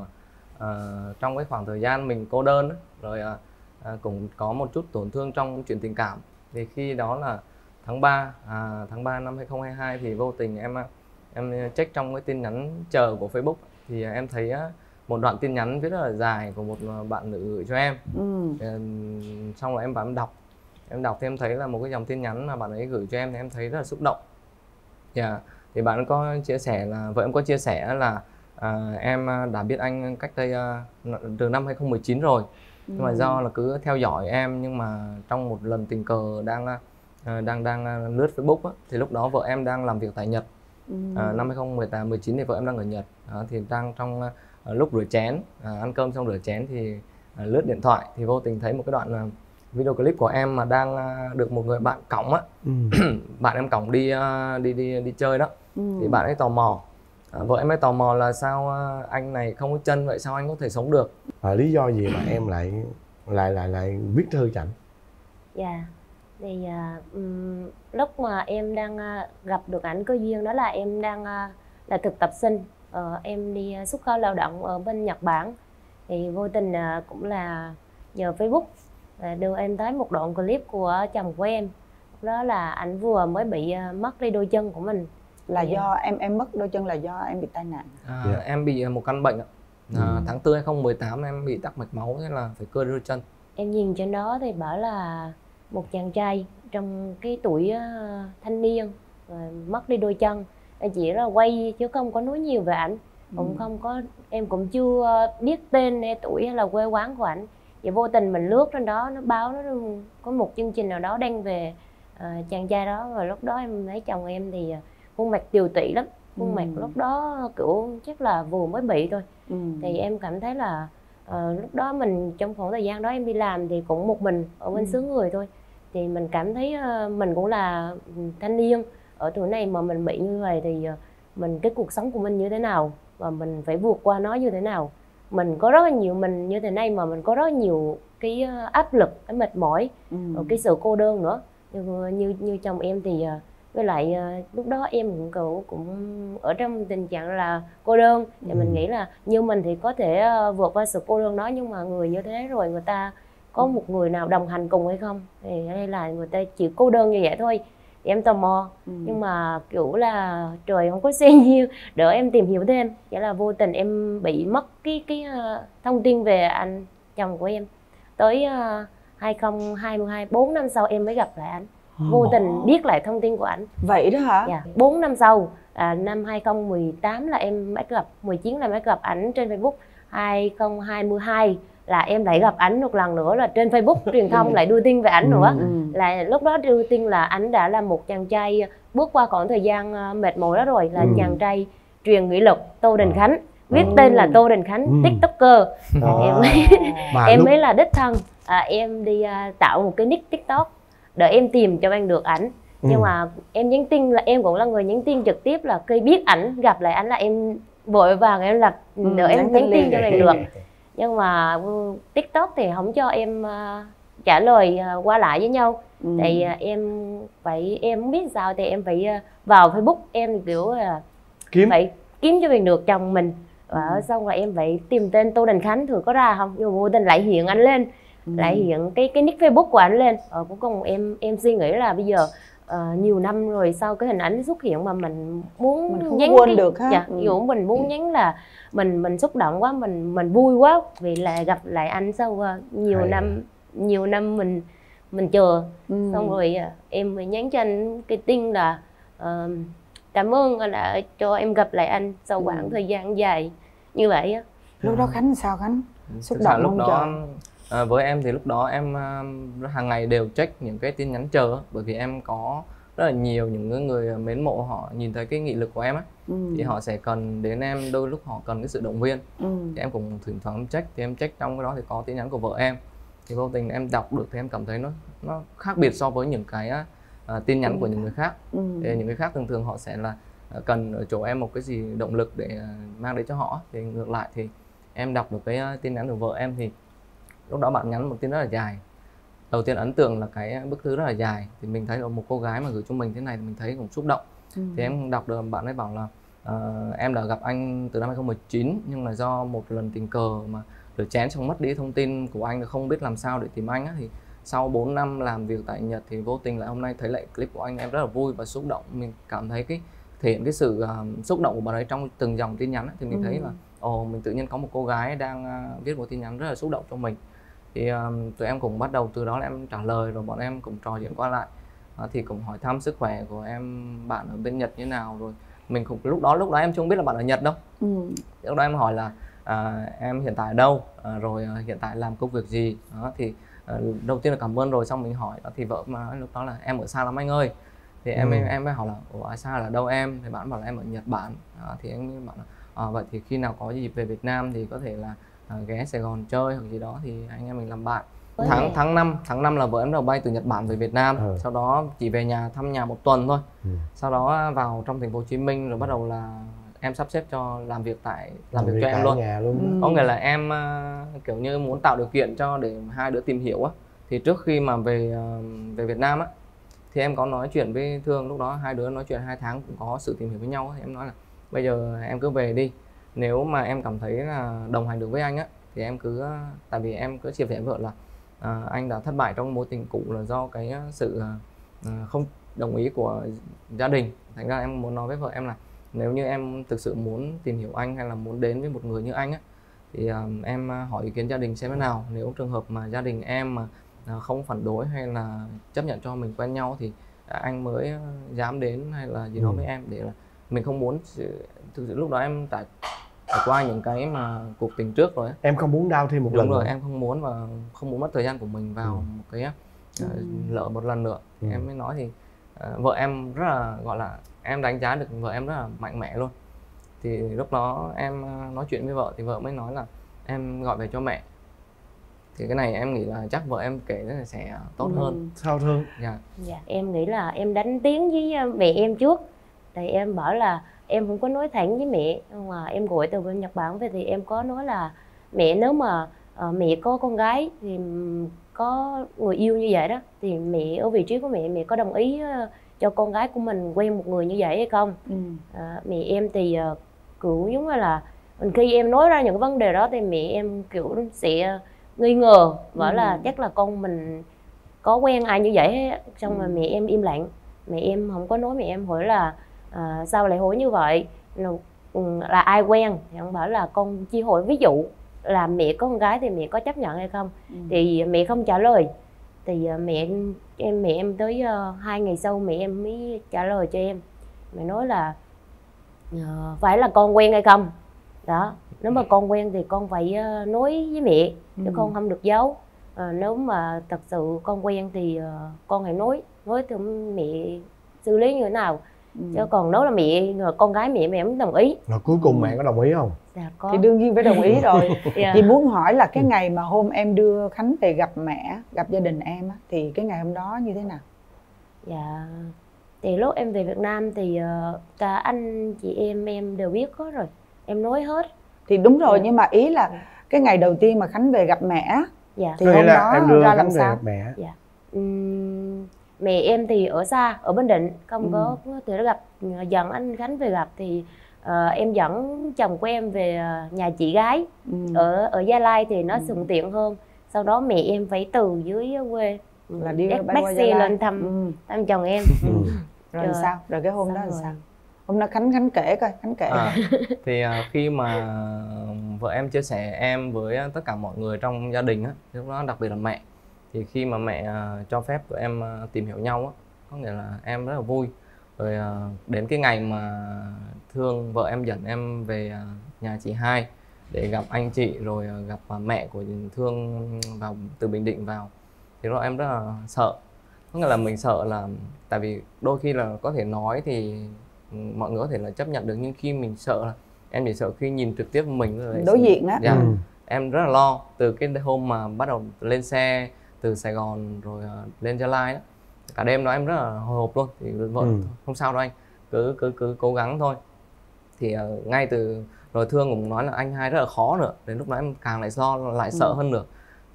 trong cái khoảng thời gian mình cô đơn rồi cũng có một chút tổn thương trong chuyện tình cảm. Thì khi đó là tháng 3 năm 2022 thì vô tình em check trong cái tin nhắn chờ của Facebook thì em thấy một đoạn tin nhắn viết rất là dài của một bạn nữ gửi cho em. Xong rồi em đọc thì em thấy là một cái dòng tin nhắn mà bạn ấy gửi cho em thì em thấy rất là xúc động. Thì bạn có chia sẻ là vợ em có chia sẻ là em đã biết anh cách đây từ năm 2019 rồi, nhưng mà do là cứ theo dõi em, nhưng mà trong một lần tình cờ đang lướt Facebook á, thì lúc đó vợ em đang làm việc tại Nhật. Năm 2018-19 thì vợ em đang ở Nhật, thì đang trong lúc rửa chén, ăn cơm xong rửa chén thì lướt điện thoại thì vô tình thấy một cái đoạn video clip của em mà đang được một người bạn cõng á. Bạn em cõng đi chơi đó. Thì bạn ấy tò mò, vợ em ấy tò mò là sao anh này không có chân, vậy sao anh có thể sống được? Lý do gì mà em lại viết thư cho anh? Dạ, thì lúc mà em đang gặp được ảnh cơ duyên đó là em đang là thực tập sinh, em đi xuất khẩu lao động ở bên Nhật Bản. Thì vô tình cũng là nhờ Facebook đưa em tới một đoạn clip của chồng của em. Đó là ảnh vừa mới bị mất đi đôi chân của mình. Là do em mất đôi chân là do em bị tai nạn. Em bị một căn bệnh ạ. Tháng 4 2018 em bị tắc mạch máu, thế là phải cưa đôi chân. Em nhìn trên đó thì bảo là một chàng trai trong cái tuổi thanh niên mất đi đôi chân. Em chỉ là quay chứ không có nói nhiều về ảnh. Cũng không có, em cũng chưa biết tên hay tuổi hay là quê quán của ảnh. Và vô tình mình lướt trên đó, nó báo nó có một chương trình nào đó đang về chàng trai đó. Và lúc đó em thấy chồng em thì khuôn mặt tiều tụy lắm, khuôn mặt lúc đó kiểu chắc là vừa mới bị thôi. Thì em cảm thấy là lúc đó mình trong khoảng thời gian đó em đi làm thì cũng một mình ở bên xứ người thôi. Thì mình cảm thấy mình cũng là thanh niên ở tuổi này mà mình bị như vậy thì mình cái cuộc sống của mình như thế nào và mình phải vượt qua nó như thế nào. Mình có rất là nhiều, mình như thế này mà mình có rất là nhiều cái áp lực, cái mệt mỏi, cái sự cô đơn nữa. Như chồng em thì với lại lúc đó em cũng ở trong tình trạng là cô đơn. Thì mình nghĩ là như mình thì có thể vượt qua sự cô đơn đó, nhưng mà người như thế rồi người ta có một người nào đồng hành cùng hay không, thì hay là người ta chỉ cô đơn như vậy thôi. Thì em tò mò, nhưng mà kiểu là trời không có xe nhiều đỡ em tìm hiểu thêm. Vậy là vô tình em bị mất cái thông tin về anh chồng của em. Tới 2022, 4 năm sau em mới gặp lại anh. Vô tình biết lại thông tin của ảnh. Vậy đó hả? Dạ, 4 năm sau, năm 2018 là em mới gặp, 19 là mới gặp ảnh trên Facebook. 2022 là em lại gặp ảnh một lần nữa là trên Facebook truyền thông lại đưa tin về ảnh nữa. Là lúc đó đưa tin là ảnh đã là một chàng trai bước qua khoảng thời gian mệt mỏi đó rồi, là chàng trai truyền nghị lực Tô Đình Khánh, viết tên là Tô Đình Khánh, TikToker. Em mới là đích thân, em đi tạo một cái nick TikTok để em tìm cho anh được ảnh. Nhưng mà em nhắn tin là em cũng là người nhắn tin trực tiếp, là khi biết ảnh gặp lại ảnh là em vội vàng em là để em nhắn tin cho anh được. Nhưng mà TikTok thì không cho em trả lời qua lại với nhau. Thì em không biết sao thì em phải vào Facebook em kiểu phải kiếm cho mình được chồng mình. Xong rồi em phải tìm tên Tô Đình Khánh thử có ra không, nhưng vô tình lại hiện anh lên, lại hiện cái nick Facebook của ảnh lên. Cuối cùng em suy nghĩ là bây giờ nhiều năm rồi sau cái hình ảnh xuất hiện mà mình muốn mình nhắn quên được ha. Dạ, ví dụ mình muốn nhắn là mình xúc động quá, mình vui quá vì là gặp lại anh sau nhiều năm mình chờ. Xong rồi em mới nhắn cho anh cái tin là cảm ơn anh đã cho em gặp lại anh sau khoảng thời gian dài như vậy á. Lúc đó Khánh sao? Khánh xúc động lúc đó với em thì lúc đó em hàng ngày đều check những cái tin nhắn chờ, bởi vì em có rất là nhiều những người mến mộ, họ nhìn thấy cái nghị lực của em á, thì họ sẽ cần đến em, đôi lúc họ cần cái sự động viên. Thì em cũng thỉnh thoảng check, thì em check trong cái đó thì có tin nhắn của vợ em, thì vô tình em đọc được thì em cảm thấy nó khác biệt so với những cái tin nhắn của những người khác. Thì những người khác thường thường họ sẽ là cần ở chỗ em một cái gì động lực để mang đến cho họ, thì ngược lại thì em đọc được cái tin nhắn của vợ em thì lúc đó bạn nhắn một tin rất là dài. Đầu tiên ấn tượng là cái bức thư rất là dài, thì mình thấy là một cô gái mà gửi cho mình thế này thì mình thấy cũng xúc động. Thì em đọc được bạn ấy bảo là em đã gặp anh từ năm 2019 nhưng là do một lần tình cờ mà rửa chén xong mất đi thông tin của anh, không biết làm sao để tìm anh á. Thì sau 4 năm làm việc tại Nhật thì vô tình lại hôm nay thấy lại clip của anh, em rất là vui và xúc động. Mình cảm thấy cái thể hiện cái sự xúc động của bạn ấy trong từng dòng tin nhắn ấy, thì mình thấy là ồ, mình tự nhiên có một cô gái đang viết một tin nhắn rất là xúc động cho mình. Thì tụi em cũng bắt đầu từ đó là em trả lời, rồi bọn em cũng trò chuyện qua lại, thì cũng hỏi thăm sức khỏe của em, bạn ở bên Nhật như nào. Rồi mình cũng lúc đó em chưa biết là bạn ở Nhật đâu. Lúc đó em hỏi là em hiện tại ở đâu, rồi hiện tại làm công việc gì đó. Thì đầu tiên là cảm ơn, rồi xong mình hỏi đó, thì vợ mà lúc đó là em ở xa lắm anh ơi. Thì em mới hỏi là ở xa là đâu em, thì bạn bảo là em ở Nhật Bản đó. Thì em bảo là vậy thì khi nào có dịp về Việt Nam thì có thể là ghé Sài Gòn chơi hoặc gì đó thì anh em mình làm bạn. Tháng 5 là vợ em đầu bay từ Nhật Bản về Việt Nam, sau đó chỉ về nhà thăm nhà một tuần thôi. Sau đó vào trong thành phố Hồ Chí Minh rồi bắt đầu là em sắp xếp cho làm việc cho em luôn. Có nghĩa là em kiểu như muốn tạo điều kiện cho để hai đứa tìm hiểu á. Thì trước khi mà về Việt Nam á thì em có nói chuyện với Thương, lúc đó hai đứa nói chuyện 2 tháng cũng có sự tìm hiểu với nhau á. Thì em nói là bây giờ em cứ về đi, nếu mà em cảm thấy là đồng hành được với anh á thì em cứ, tại vì em cứ chia sẻ với vợ là anh đã thất bại trong mối tình cũ là do cái sự không đồng ý của gia đình. Thành ra em muốn nói với vợ em là nếu như em thực sự muốn tìm hiểu anh hay là muốn đến với một người như anh á thì em hỏi ý kiến gia đình xem thế nào. Nếu trường hợp mà gia đình em mà không phản đối hay là chấp nhận cho mình quen nhau thì anh mới dám đến hay là gì đó với em, để là mình không muốn, thực sự lúc đó em trải qua những cái mà cuộc tình trước rồi ấy. Em không muốn đau thêm một lần rồi, em không muốn mất thời gian của mình vào một cái lỡ một lần nữa. Em mới nói thì vợ em rất là, gọi là em đánh giá được vợ em rất là mạnh mẽ luôn. Thì lúc đó em nói chuyện với vợ thì vợ mới nói là em gọi về cho mẹ. Thì cái này em nghĩ là chắc vợ em kể là sẽ tốt hơn. Sao Thương? Em nghĩ là em đánh tiếng với mẹ em trước. Thì em bảo là em không có nói thẳng với mẹ, mà em gọi từ bên Nhật Bản về thì em có nói là mẹ, nếu mà mẹ có con gái thì có người yêu như vậy đó, thì mẹ ở vị trí của mẹ có đồng ý cho con gái của mình quen một người như vậy hay không? Mẹ em thì kiểu giống như là khi em nói ra những vấn đề đó thì mẹ em kiểu sẽ nghi ngờ, bảo là chắc là con mình có quen ai như vậy ấy. Xong rồi mẹ em im lặng, mẹ em không có nói. Mẹ em hỏi là sao lại hỏi như vậy, là ai quen? Thì ông bảo là con chỉ hỏi ví dụ là mẹ có con gái thì mẹ có chấp nhận hay không. Thì mẹ không trả lời. Thì mẹ em tới 2 ngày sau mẹ em mới trả lời cho em. Mẹ nói là phải là con quen hay không đó, nếu mà con quen thì con phải nói với mẹ chứ con không được giấu. Nếu mà thật sự con quen thì con hãy nói thì mẹ xử lý như thế nào. Chứ còn nếu là con gái mẹ không đồng ý. Rồi cuối cùng mẹ có đồng ý không? Dạ, có. Thì đương nhiên phải đồng ý rồi. Chị muốn hỏi là cái ngày mà hôm em đưa Khánh về gặp mẹ, gặp gia đình em á, thì cái ngày hôm đó như thế nào? Dạ, thì lúc em về Việt Nam thì cả anh chị em đều biết hết rồi, em nói hết. Thì đúng rồi, nhưng mà ý là cái ngày đầu tiên mà Khánh về gặp mẹ, thì hôm đó em đưa ra làm sao? Mẹ. Dạ. Mẹ em thì ở xa, ở Bình Định, không có thể gặp. Dẫn anh Khánh về gặp thì em dẫn chồng của em về nhà chị gái ở Gia Lai thì nó thuận tiện hơn. Sau đó mẹ em phải từ dưới quê là đi bắt xe lên thăm chồng em. Rồi sao? Rồi cái hôm đó làm sao? Hôm đó Khánh kể coi, Khánh kể. Thì khi mà vợ em chia sẻ em với tất cả mọi người trong gia đình á, lúc đó đặc biệt là mẹ. Thì khi mà mẹ cho phép tụi em tìm hiểu nhau á, có nghĩa là em rất là vui. Rồi đến cái ngày mà Thương vợ em dẫn em về nhà chị hai để gặp anh chị, rồi gặp mẹ của Thương vào từ Bình Định vào, thì lúc đó em rất là sợ. Có nghĩa là mình sợ là, tại vì đôi khi là có thể nói thì mọi người có thể là chấp nhận được, nhưng khi mình sợ là em chỉ sợ khi nhìn trực tiếp mình rồi đối diện á. Em rất là lo từ cái hôm mà bắt đầu lên xe từ Sài Gòn rồi lên Gia Lai đó, cả đêm đó em rất là hồi hộp luôn. Thì vợ không sao đâu anh, cứ cố gắng thôi. Thì ngay từ rồi Thương cũng nói là anh hai rất là khó nữa, đến lúc đó em càng lại lo lại sợ hơn nữa.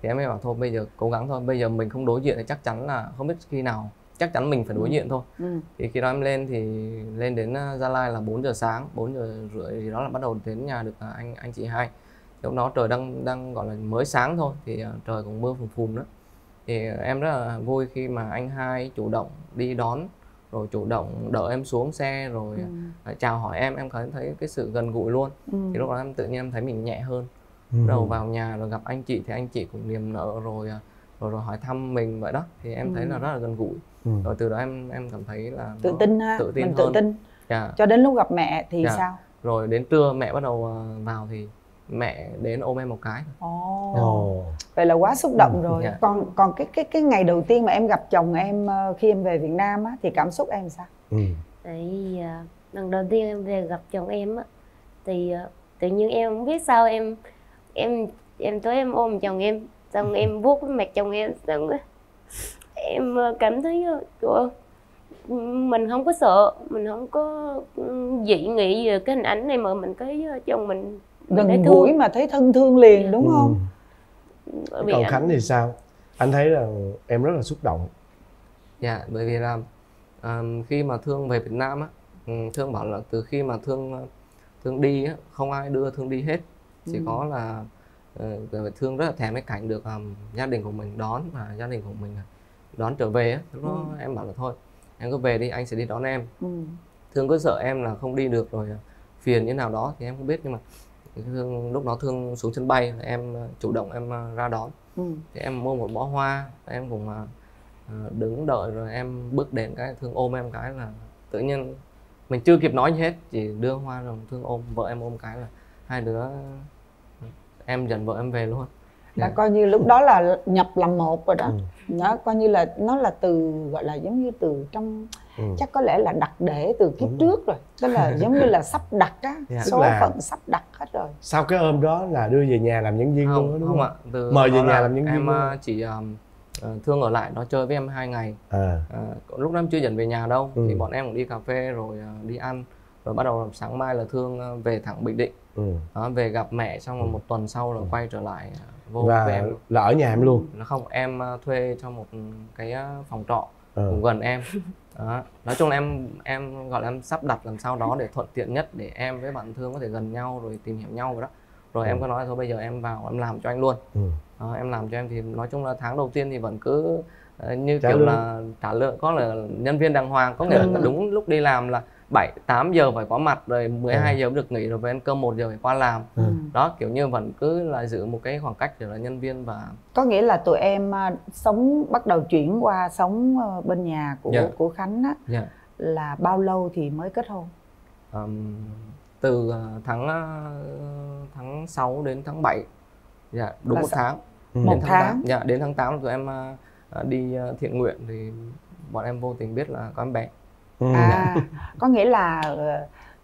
Thì em mới bảo thôi bây giờ cố gắng thôi, bây giờ mình không đối diện thì chắc chắn là không biết khi nào chắc chắn mình phải đối diện thôi. Thì khi đó em lên thì lên đến Gia Lai là 4 giờ sáng, 4 giờ rưỡi thì đó là bắt đầu đến nhà được anh chị hai. Lúc đó trời đang gọi là mới sáng thôi, thì trời cũng mưa phùm phùm đó. Thì em rất là vui khi mà anh hai chủ động đi đón, rồi chủ động đỡ em xuống xe, rồi chào hỏi em cảm thấy cái sự gần gũi luôn. Thì lúc đó em tự nhiên em thấy mình nhẹ hơn. Đầu vào nhà rồi gặp anh chị thì anh chị cũng niềm nở rồi hỏi thăm mình vậy đó, thì em thấy là rất là gần gũi. Rồi từ đó em cảm thấy là tự tin ha, mình tự tin. Cho đến lúc gặp mẹ thì sao? Rồi đến trưa mẹ bắt đầu vào thì mẹ đến ôm em một cái. Vậy là quá xúc động rồi. Còn cái ngày đầu tiên mà em gặp chồng em khi em về Việt Nam á, thì cảm xúc em sao? Tại lần đầu tiên em về gặp chồng em á, thì tự nhiên em không biết sao em tới em ôm chồng em, xong em vuốt cái mặt chồng em, xong em cảm thấy mình không có sợ, mình không có dị nghị về cái hình ảnh này, mà mình thấy chồng mình gần gũi mà thấy thân thương liền, đúng không? Còn Khánh thì sao? Anh thấy là em rất là xúc động. Dạ, bởi vì là khi mà Thương về Việt Nam á, Thương bảo là từ khi mà Thương đi á, không ai đưa Thương đi hết, chỉ có là Thương rất là thèm cái cảnh được gia đình của mình đón, và gia đình của mình đón trở về á. Em bảo là thôi, em cứ về đi, anh sẽ đi đón em. Thương cứ sợ em là không đi được rồi phiền như nào đó thì em không biết, nhưng mà Thương, lúc đó Thương xuống sân bay, em chủ động em ra đón. Thì em mua một bó hoa, em cũng đứng đợi, rồi em bước đến cái Thương ôm em cái là tự nhiên mình chưa kịp nói gì hết, chỉ đưa hoa rồi Thương ôm, vợ em ôm cái là hai đứa em dẫn vợ em về luôn. Đã coi như lúc đó là nhập làm một rồi đó. Nó coi như là nó là từ gọi là giống như từ trong chắc có lẽ là đặt để từ kiếp trước rồi, tức là giống như là sắp đặt á, số phận sắp đặt hết rồi. Sau cái ôm đó là đưa về nhà làm nhân viên luôn đó, đúng không ạ? Mời về nhà làm nhân viên em luôn. Chỉ Thương ở lại nó chơi với em 2 ngày. Lúc đó em chưa dẫn về nhà đâu, thì bọn em cũng đi cà phê rồi đi ăn, rồi bắt đầu sáng mai là Thương về thẳng Bình Định. Đó, về gặp mẹ xong rồi 1 tuần sau rồi quay trở lại vô với em. Là ở nhà em luôn? Không, em thuê cho một cái phòng trọ cũng gần em. Đó. Nói chung là em gọi là em sắp đặt làm sao đó để thuận tiện nhất để em với bạn Thương có thể gần nhau rồi tìm hiểu nhau rồi đó. Rồi em có nói là thôi bây giờ em vào em làm cho anh luôn. Đó, em làm cho em thì nói chung là tháng đầu tiên thì vẫn cứ như trả kiểu lương. Là trả lương, có là nhân viên đàng hoàng, có nghĩa là đúng lúc đi làm là 7-8 giờ phải có mặt, rồi 12 giờ được nghỉ, rồi về ăn cơm 1 giờ phải qua làm. Đó, kiểu như vẫn cứ là giữ một cái khoảng cách để là nhân viên. Và có nghĩa là tụi em sống, bắt đầu chuyển qua sống bên nhà của Khánh á, là bao lâu thì mới kết hôn? Từ tháng 6 đến tháng 7. Dạ, đúng là 1 tháng. Đến tháng 8. Dạ, đến tháng 8 tụi em đi thiện nguyện thì bọn em vô tình biết là có em bé. Có nghĩa là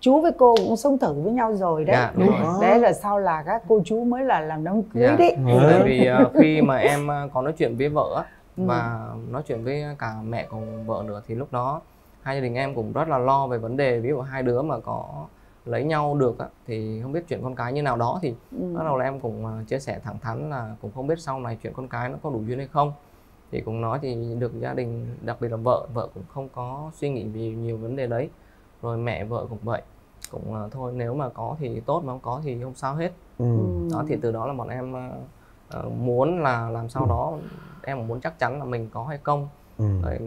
chú với cô cũng sống thử với nhau rồi đấy. Đúng rồi. Đấy là sau là các cô chú mới là làm đám cưới đấy. Tại vì khi mà em có nói chuyện với vợ và nói chuyện với cả mẹ cùng vợ nữa, thì lúc đó hai gia đình em cũng rất là lo về vấn đề, ví dụ hai đứa mà có lấy nhau được thì không biết chuyện con cái như nào đó. Thì bắt đầu là em cũng chia sẻ thẳng thắn là cũng không biết sau này chuyện con cái nó có đủ duyên hay không. Thì cũng nói thì được gia đình, đặc biệt là vợ cũng không có suy nghĩ về nhiều vấn đề đấy. Rồi mẹ vợ cũng vậy, cũng thôi nếu mà có thì tốt, mà không có thì không sao hết. Đó, thì từ đó là bọn em muốn là làm sao đó, em cũng muốn chắc chắn là mình có hay không. Đấy,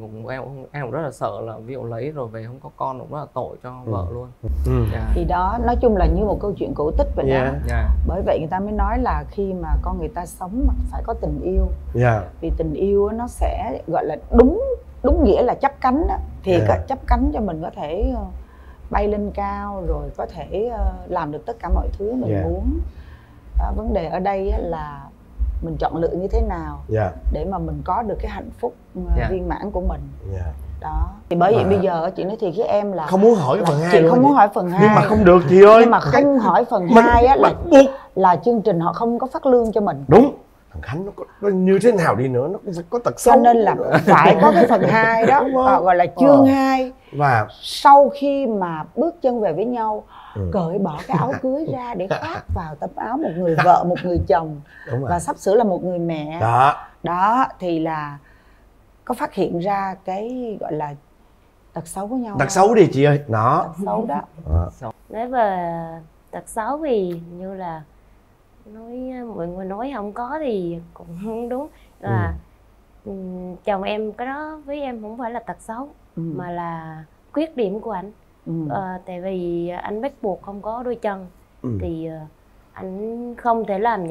em cũng rất là sợ là ví dụ lấy rồi về không có con cũng rất là tội cho vợ luôn. Thì đó, nói chung là như một câu chuyện cổ tích vậy đó. Bởi vậy người ta mới nói là khi mà con người ta sống mà phải có tình yêu. Vì tình yêu nó sẽ gọi là đúng nghĩa là chắp cánh đó. Thì chắp cánh cho mình có thể bay lên cao, rồi có thể làm được tất cả mọi thứ mình muốn. Đó, vấn đề ở đây là mình chọn lựa như thế nào để mà mình có được cái hạnh phúc viên mãn của mình. Đó. Thì bởi vậy bây giờ chị nói thiệt với em là không muốn hỏi phần 2. Chị không muốn hỏi phần 2. Nhưng mà không được chị ơi. Nhưng mà không hỏi phần 2 á là chương trình họ không có phát lương cho mình. Đúng. Thằng Khánh nó như thế nào đi nữa nó cũng có tật xấu. Cho nên là phải có cái phần 2 đó, gọi là chương 2. Và sau khi mà bước chân về với nhau, cởi bỏ cái áo cưới ra để khoác vào tấm áo một người vợ, một người chồng và sắp sửa là một người mẹ. Đó thì là có phát hiện ra cái gọi là tật xấu của nhau. Tật xấu đi chị ơi, nó tật xấu đó. Nói về tật xấu thì như là nói mọi người nói không có thì cũng không đúng, là chồng em cái đó với em không phải là tật xấu mà là khuyết điểm của anh. Tại vì anh bắt buộc không có đôi chân thì anh không thể làm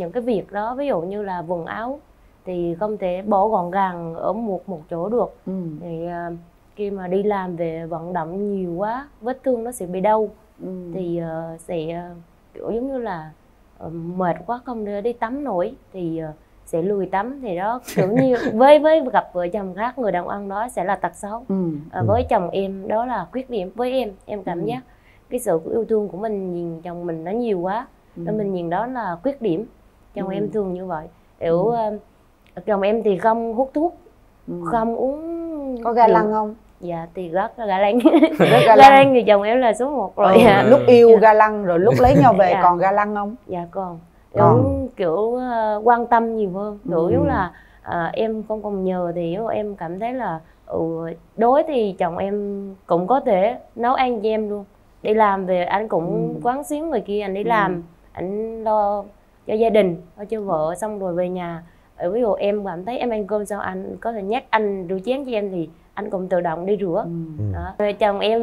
những cái việc đó, ví dụ như là quần áo thì không thể bỏ gọn gàng ở một chỗ được. Thì khi mà đi làm về vận động nhiều quá vết thương nó sẽ bị đau, thì sẽ kiểu giống như là mệt quá không thể đi tắm nổi thì sẽ lùi tắm. Thì đó kiểu như với gặp vợ chồng khác, người đàn ông đó sẽ là tật xấu. Với chồng em đó là khuyết điểm. Với em cảm giác cái sự yêu thương của mình nhìn chồng mình nó nhiều quá, nên mình nhìn đó là khuyết điểm. Chồng em thường như vậy. Kiểu chồng em thì không hút thuốc, không uống. Có ga lăng không? Dạ thì rất là ga lăng. Ga lăng thì chồng em là số 1 rồi. Lúc yêu ga lăng, rồi lúc lấy nhau về còn ga lăng không? Dạ còn. Kiểu quan tâm nhiều hơn, kiểu giống là em không còn nhờ thì em cảm thấy là đói thì chồng em cũng có thể nấu ăn cho em luôn. Đi làm về anh cũng quán xuyến người kia, anh đi làm, anh lo cho gia đình, lo cho vợ, xong rồi về nhà. Ví dụ em cảm thấy em ăn cơm sao anh có thể nhắc anh rửa chén cho em thì anh cũng tự động đi rửa. Rồi chồng em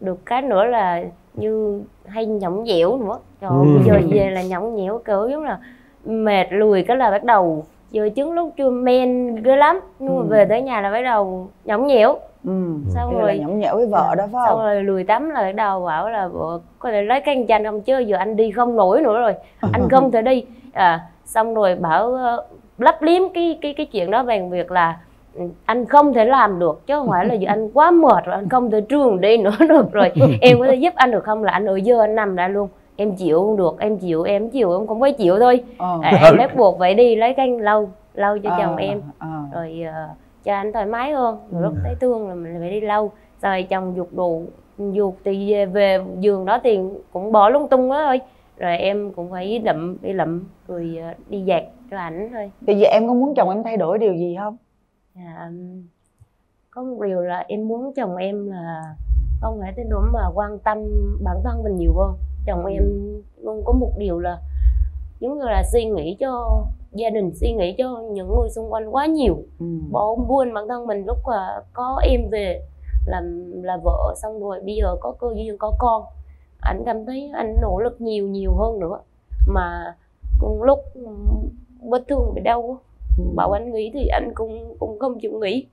được cái nữa là như hay nhõng nhẽo nữa. Trời giờ về là nhõng nhẽo kiểu giống là mệt lùi cái là bắt đầu giờ trứng lúc chưa men ghê lắm, nhưng mà về tới nhà là bắt đầu nhõng nhẽo. Xong thế rồi nhõng nhẽo với vợ đó phải không? Xong rồi lùi tắm là bắt đầu bảo là vợ có thể lấy cái chanh không chứ giờ anh đi không nổi nữa rồi, anh không thể đi. Xong rồi bảo lấp liếm cái chuyện đó bằng việc là anh không thể làm được, chứ không phải là giờ anh quá mệt rồi, anh không thể trường đi nữa được rồi, em có thể giúp anh được không, là anh ở giờ anh nằm lại luôn, em chịu không được, em chịu em không có chịu thôi. Em bắt buộc vậy đi lấy canh lau cho chồng em rồi cho anh thoải mái hơn. Rồi lúc thấy thương là mình phải đi lau. Rồi chồng giục đồ giục thì về giường đó thì cũng bỏ lung tung đó thôi, rồi em cũng phải đi lụm rồi đi giặt cho ảnh thôi. Thì giờ em có muốn chồng em thay đổi điều gì không? Có một điều là em muốn chồng em là không phải tính đúng mà quan tâm bản thân mình nhiều hơn. Chồng em luôn có một điều là giống như là suy nghĩ cho gia đình, suy nghĩ cho những người xung quanh quá nhiều, bỏ buồn bản thân mình. Lúc mà có em về là vợ, xong rồi bây giờ có cơ duyên có con, anh cảm thấy anh nỗ lực nhiều hơn nữa. Mà cùng lúc vết thương bị đau bảo anh nghỉ thì anh cũng không chịu nghỉ.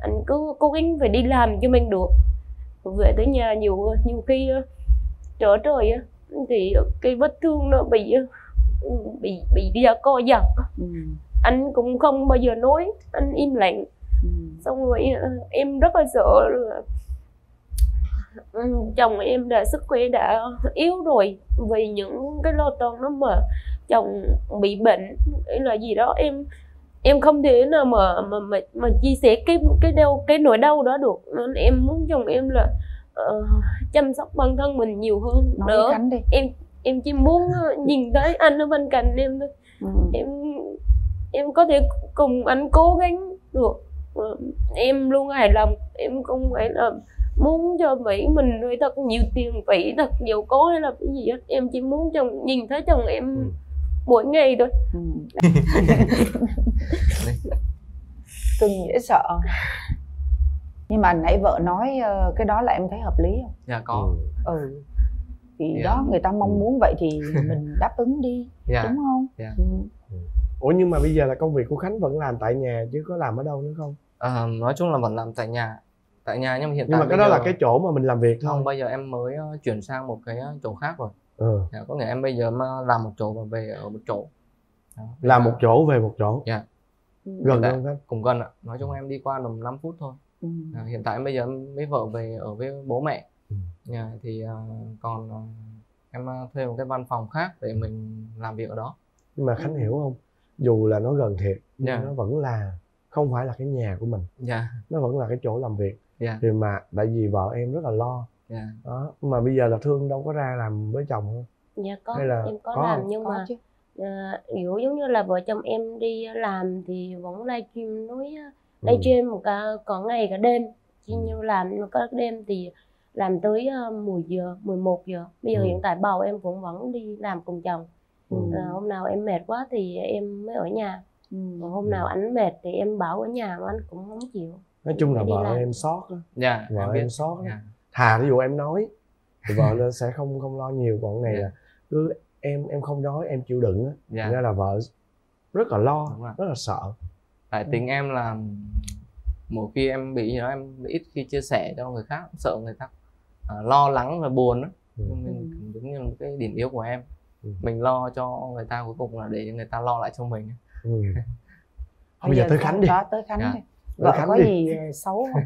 Anh cứ cố gắng phải đi làm cho mình được. Về tới nhà nhiều khi trở trời thì cái vết thương nó bị co giật. Anh cũng không bao giờ nói, anh im lặng. Xong rồi em rất là sợ là chồng em đã sức khỏe đã yếu rồi, vì những cái lo toan đó mà chồng bị bệnh hay là gì đó, em không thể nào mà chia sẻ cái nỗi đau đó được. Nên em muốn chồng em là chăm sóc bản thân mình nhiều hơn nữa. Em chỉ muốn nhìn thấy anh ở bên cạnh em thôi. Em có thể cùng anh cố gắng được. Em luôn hài lòng, em không phải là muốn cho Mỹ mình nuôi thật nhiều tiền, Mỹ thật nhiều cố hay là cái gì hết. Em chỉ muốn chồng nhìn thấy chồng em mỗi ngày thôi. Cưng dễ sợ. Nhưng mà nãy vợ nói cái đó là em thấy hợp lý không? Dạ có. Thì đó, người ta mong muốn vậy thì mình đáp ứng đi, đúng không? Ủa nhưng mà bây giờ là công việc của Khánh vẫn làm tại nhà chứ có làm ở đâu nữa không? Nói chung là vẫn làm tại nhà. Nhưng mà hiện tại cái đó là cái chỗ mà mình làm việc không? Bây giờ em mới chuyển sang một cái chỗ khác rồi. Có nghĩa em bây giờ mà làm một chỗ và về ở một chỗ. Làm một chỗ về một chỗ. Gần không Khánh? Cũng gần ạ. Nói chung em đi qua tầm 5 phút thôi. Hiện tại bây giờ em với vợ về ở với bố mẹ. Thì còn em thuê một cái văn phòng khác để mình làm việc ở đó. Nhưng mà Khánh hiểu không? Dù là nó gần thiệt nhưng nó vẫn là không phải là cái nhà của mình. Nó vẫn là cái chỗ làm việc. Thì mà tại vì vợ em rất là lo. Đó, mà bây giờ là Thương đâu có ra làm với chồng không? Dạ có, em có làm nhưng mà Ví dụ giống như là vợ chồng em đi làm thì vẫn livestream núi, livestream một cả ngày cả đêm, chỉ như làm một cái đêm thì làm tới 10 giờ, 11 giờ. Bây giờ hiện tại bầu em cũng vẫn đi làm cùng chồng. Hôm nào em mệt quá thì em mới ở nhà. Còn hôm nào ảnh mệt thì em bảo ở nhà mà anh cũng không chịu. Nói chung là vợ em sót á. Dạ, vợ em sót á. Thà ví dụ em nói thì vợ nó sẽ không lo nhiều, còn này là cứ em không nói, em chịu đựng á. Dạ. Nên là vợ rất là lo, rất là sợ. Tại tính em là mỗi khi em bị gì đó em ít khi chia sẻ cho người khác, sợ người khác lo lắng và buồn á. Mình giống như một cái điểm yếu của em. Mình lo cho người ta, cuối cùng là để người ta lo lại cho mình. Bây giờ tới Khánh đi. Tới Khánh đi. Vợ Khánh có đi. Gì xấu không?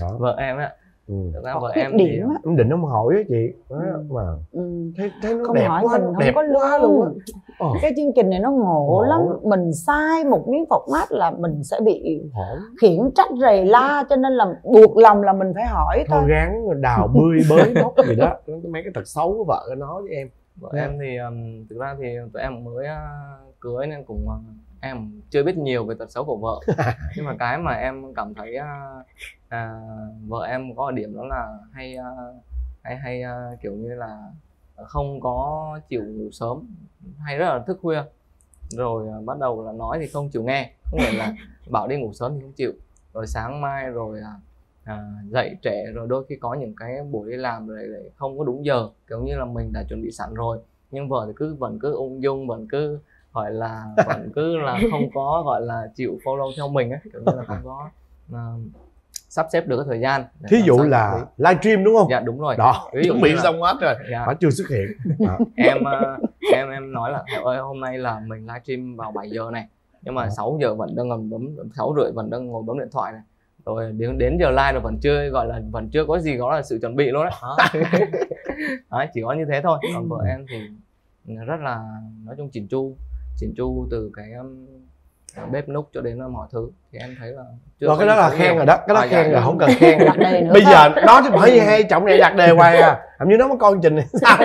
Đó. Vợ em á. Thực ra vợ em thì em định không hỏi á chị. Mà thấy nó không đẹp hỏi quá, mình không đẹp có quá luôn. Cái chương trình này nó ngộ lắm. Mình sai một miếng phọc mát là mình sẽ bị khiển trách rầy la, cho nên là buộc lòng là mình phải hỏi thôi. Thôi ráng đào bươi bới móc gì đó. Mấy cái tật xấu của vợ nó với em. Vợ em thì thực ra thì tụi em mới cưới nên cũng em chưa biết nhiều về tật xấu của vợ. Nhưng mà cái mà em cảm thấy vợ em có điểm đó là hay kiểu như là không có chịu ngủ sớm, hay rất là thức khuya. Rồi bắt đầu là nói thì không chịu nghe, không phải là bảo đi ngủ sớm thì không chịu. Rồi sáng mai rồi dậy trễ, rồi đôi khi có những cái buổi đi làm rồi lại không có đúng giờ. Kiểu như là mình đã chuẩn bị sẵn rồi, nhưng vợ thì vẫn cứ ung dung, vẫn cứ không có gọi là chịu follow theo mình ấy, kiểu như là không có sắp xếp được cái thời gian. Thí dụ là livestream đúng không? Dạ đúng rồi. Đó, chuẩn bị xong hết rồi, vẫn chưa xuất hiện. Em nói là thầy ơi, hôm nay là mình livestream vào 7 giờ này, nhưng mà 6 giờ vẫn đang ngồi bấm, 6 rưỡi vẫn đang ngồi bấm điện thoại này. Rồi đến giờ live rồi vẫn chưa có gì gọi là sự chuẩn bị luôn đấy. Đấy, chỉ có như thế thôi. Còn vợ em thì rất là nói chung chỉnh chu từ cái bếp núc cho đến mọi thứ, thì em thấy là chưa. Cái đó là khen rồi đó, cái đó khen rồi, không cần khen. Bây giờ đó chứ bởi vì hay trọng này đặt đề hoài à, hình như nó có con trình này sao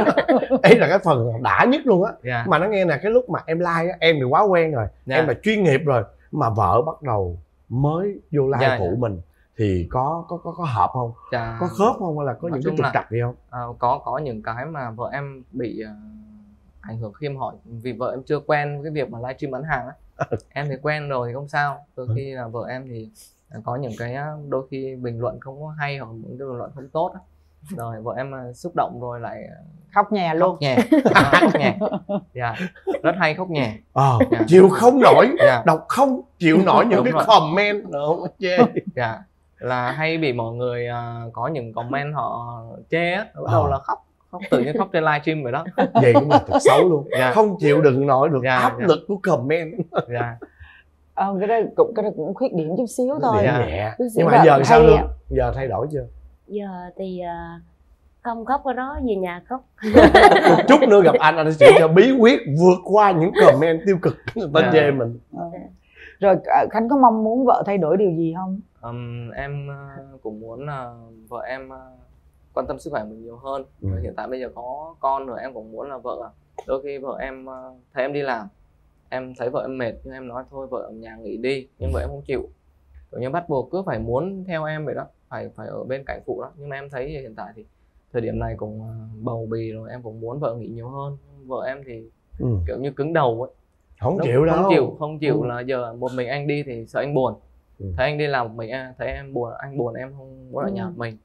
ấy là cái phần đã nhất luôn á. Mà nó nghe là cái lúc mà em like á, em thì quá quen rồi, em là chuyên nghiệp rồi, mà vợ bắt đầu mới vô live của mình thì có hợp không? Có khớp không, hay là có những cái trục trặc gì không? Có những cái mà vợ em bị ảnh hưởng khi em hỏi, vì vợ em chưa quen cái việc mà livestream bán hàng á. Em thì quen rồi thì không sao. Đôi khi là vợ em thì có những cái đôi khi bình luận không có hay, hoặc những cái bình luận không tốt á, rồi vợ em xúc động rồi lại khóc nhè luôn. Khóc nhè. Dạ, rất hay khóc nhè. Chịu không nổi, đọc không chịu nổi những cái comment nữa chê. Dạ, là hay bị mọi người có những comment họ chê á, bắt đầu là khóc tự nhiên, khóc trên livestream rồi đó. Vậy cũng là thật xấu luôn. Không chịu đựng nổi được áp lực của comment. Cái đó cũng khuyết điểm chút xíu thôi. Nhưng mà giờ sao luôn? Giờ thay đổi chưa? Giờ thì không khóc ở đó, về nhà khóc. Một chút nữa gặp anh sẽ cho bí quyết vượt qua những comment tiêu cực bên về mình. Rồi Khánh có mong muốn vợ thay đổi điều gì không? Em cũng muốn là vợ em quan tâm sức khỏe mình nhiều hơn. Hiện tại bây giờ có con rồi, em cũng muốn là vợ, đôi khi vợ em thấy em đi làm, em thấy vợ em mệt nhưng em nói thôi vợ ở nhà nghỉ đi, nhưng vợ em không chịu. Tự nhiên bắt buộc cứ phải muốn theo em vậy đó, phải ở bên cạnh phụ đó. Nhưng mà em thấy hiện tại thì thời điểm này cũng bầu bì rồi, em cũng muốn vợ nghỉ nhiều hơn. Vợ em thì kiểu như cứng đầu ấy, không chịu là giờ một mình anh đi thì sợ anh buồn. Thấy anh đi làm một mình, thấy em buồn, anh buồn, em không muốn ở nhà một mình.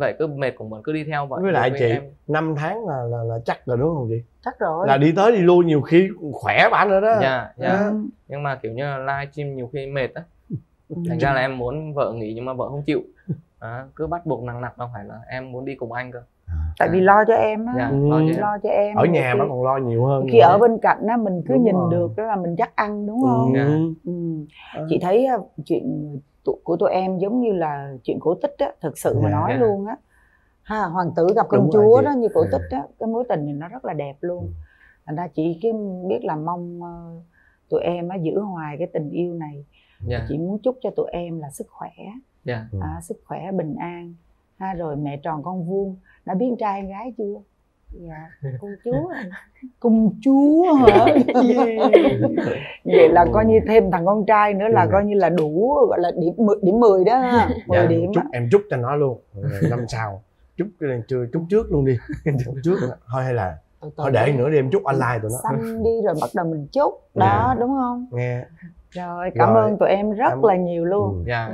Vậy cứ mệt cũng vẫn cứ đi theo vậy. Với lại chị em... 5 tháng là chắc rồi đúng không chị? Chắc rồi. Là đi tới đi lui nhiều khi khỏe bản nữa đó. Nhưng mà kiểu như là livestream nhiều khi mệt á. Thành ra là em muốn vợ nghỉ nhưng mà vợ không chịu. Cứ bắt buộc nặng nặc là phải là em muốn đi cùng anh cơ. Tại vì lo cho em á, lo cho em. Ở nhà mà còn lo nhiều hơn. Khi ở bên cạnh á mình cứ đúng nhìn rồi. Được đó là mình chắc ăn đúng không? Chị thấy chuyện của tụi em giống như là chuyện cổ tích á, thực sự mà nói luôn á. Hoàng tử gặp công chúa đó như cổ tích á, cái mối tình này nó rất là đẹp luôn. Thành ra chị biết là mong tụi em á giữ hoài cái tình yêu này. Chị muốn chúc cho tụi em là sức khỏe, sức khỏe bình an, rồi mẹ tròn con vuông. Đã biết trai hay gái chưa? Dạ, công chúa. Công chúa hả? Yeah. Vậy là coi như thêm thằng con trai nữa là coi như là đủ, gọi là điểm 10 đó ha. 10 dạ, điểm. Em chúc cho nó luôn. Năm sau chúc trước luôn đi. Chúc trước thôi hay là thôi để nữa đi, em chúc online tụi nó. Xanh đi rồi bắt đầu mình chúc. Đó, đúng không? Nghe. Rồi, cảm ơn tụi em rất là nhiều luôn. Dạ.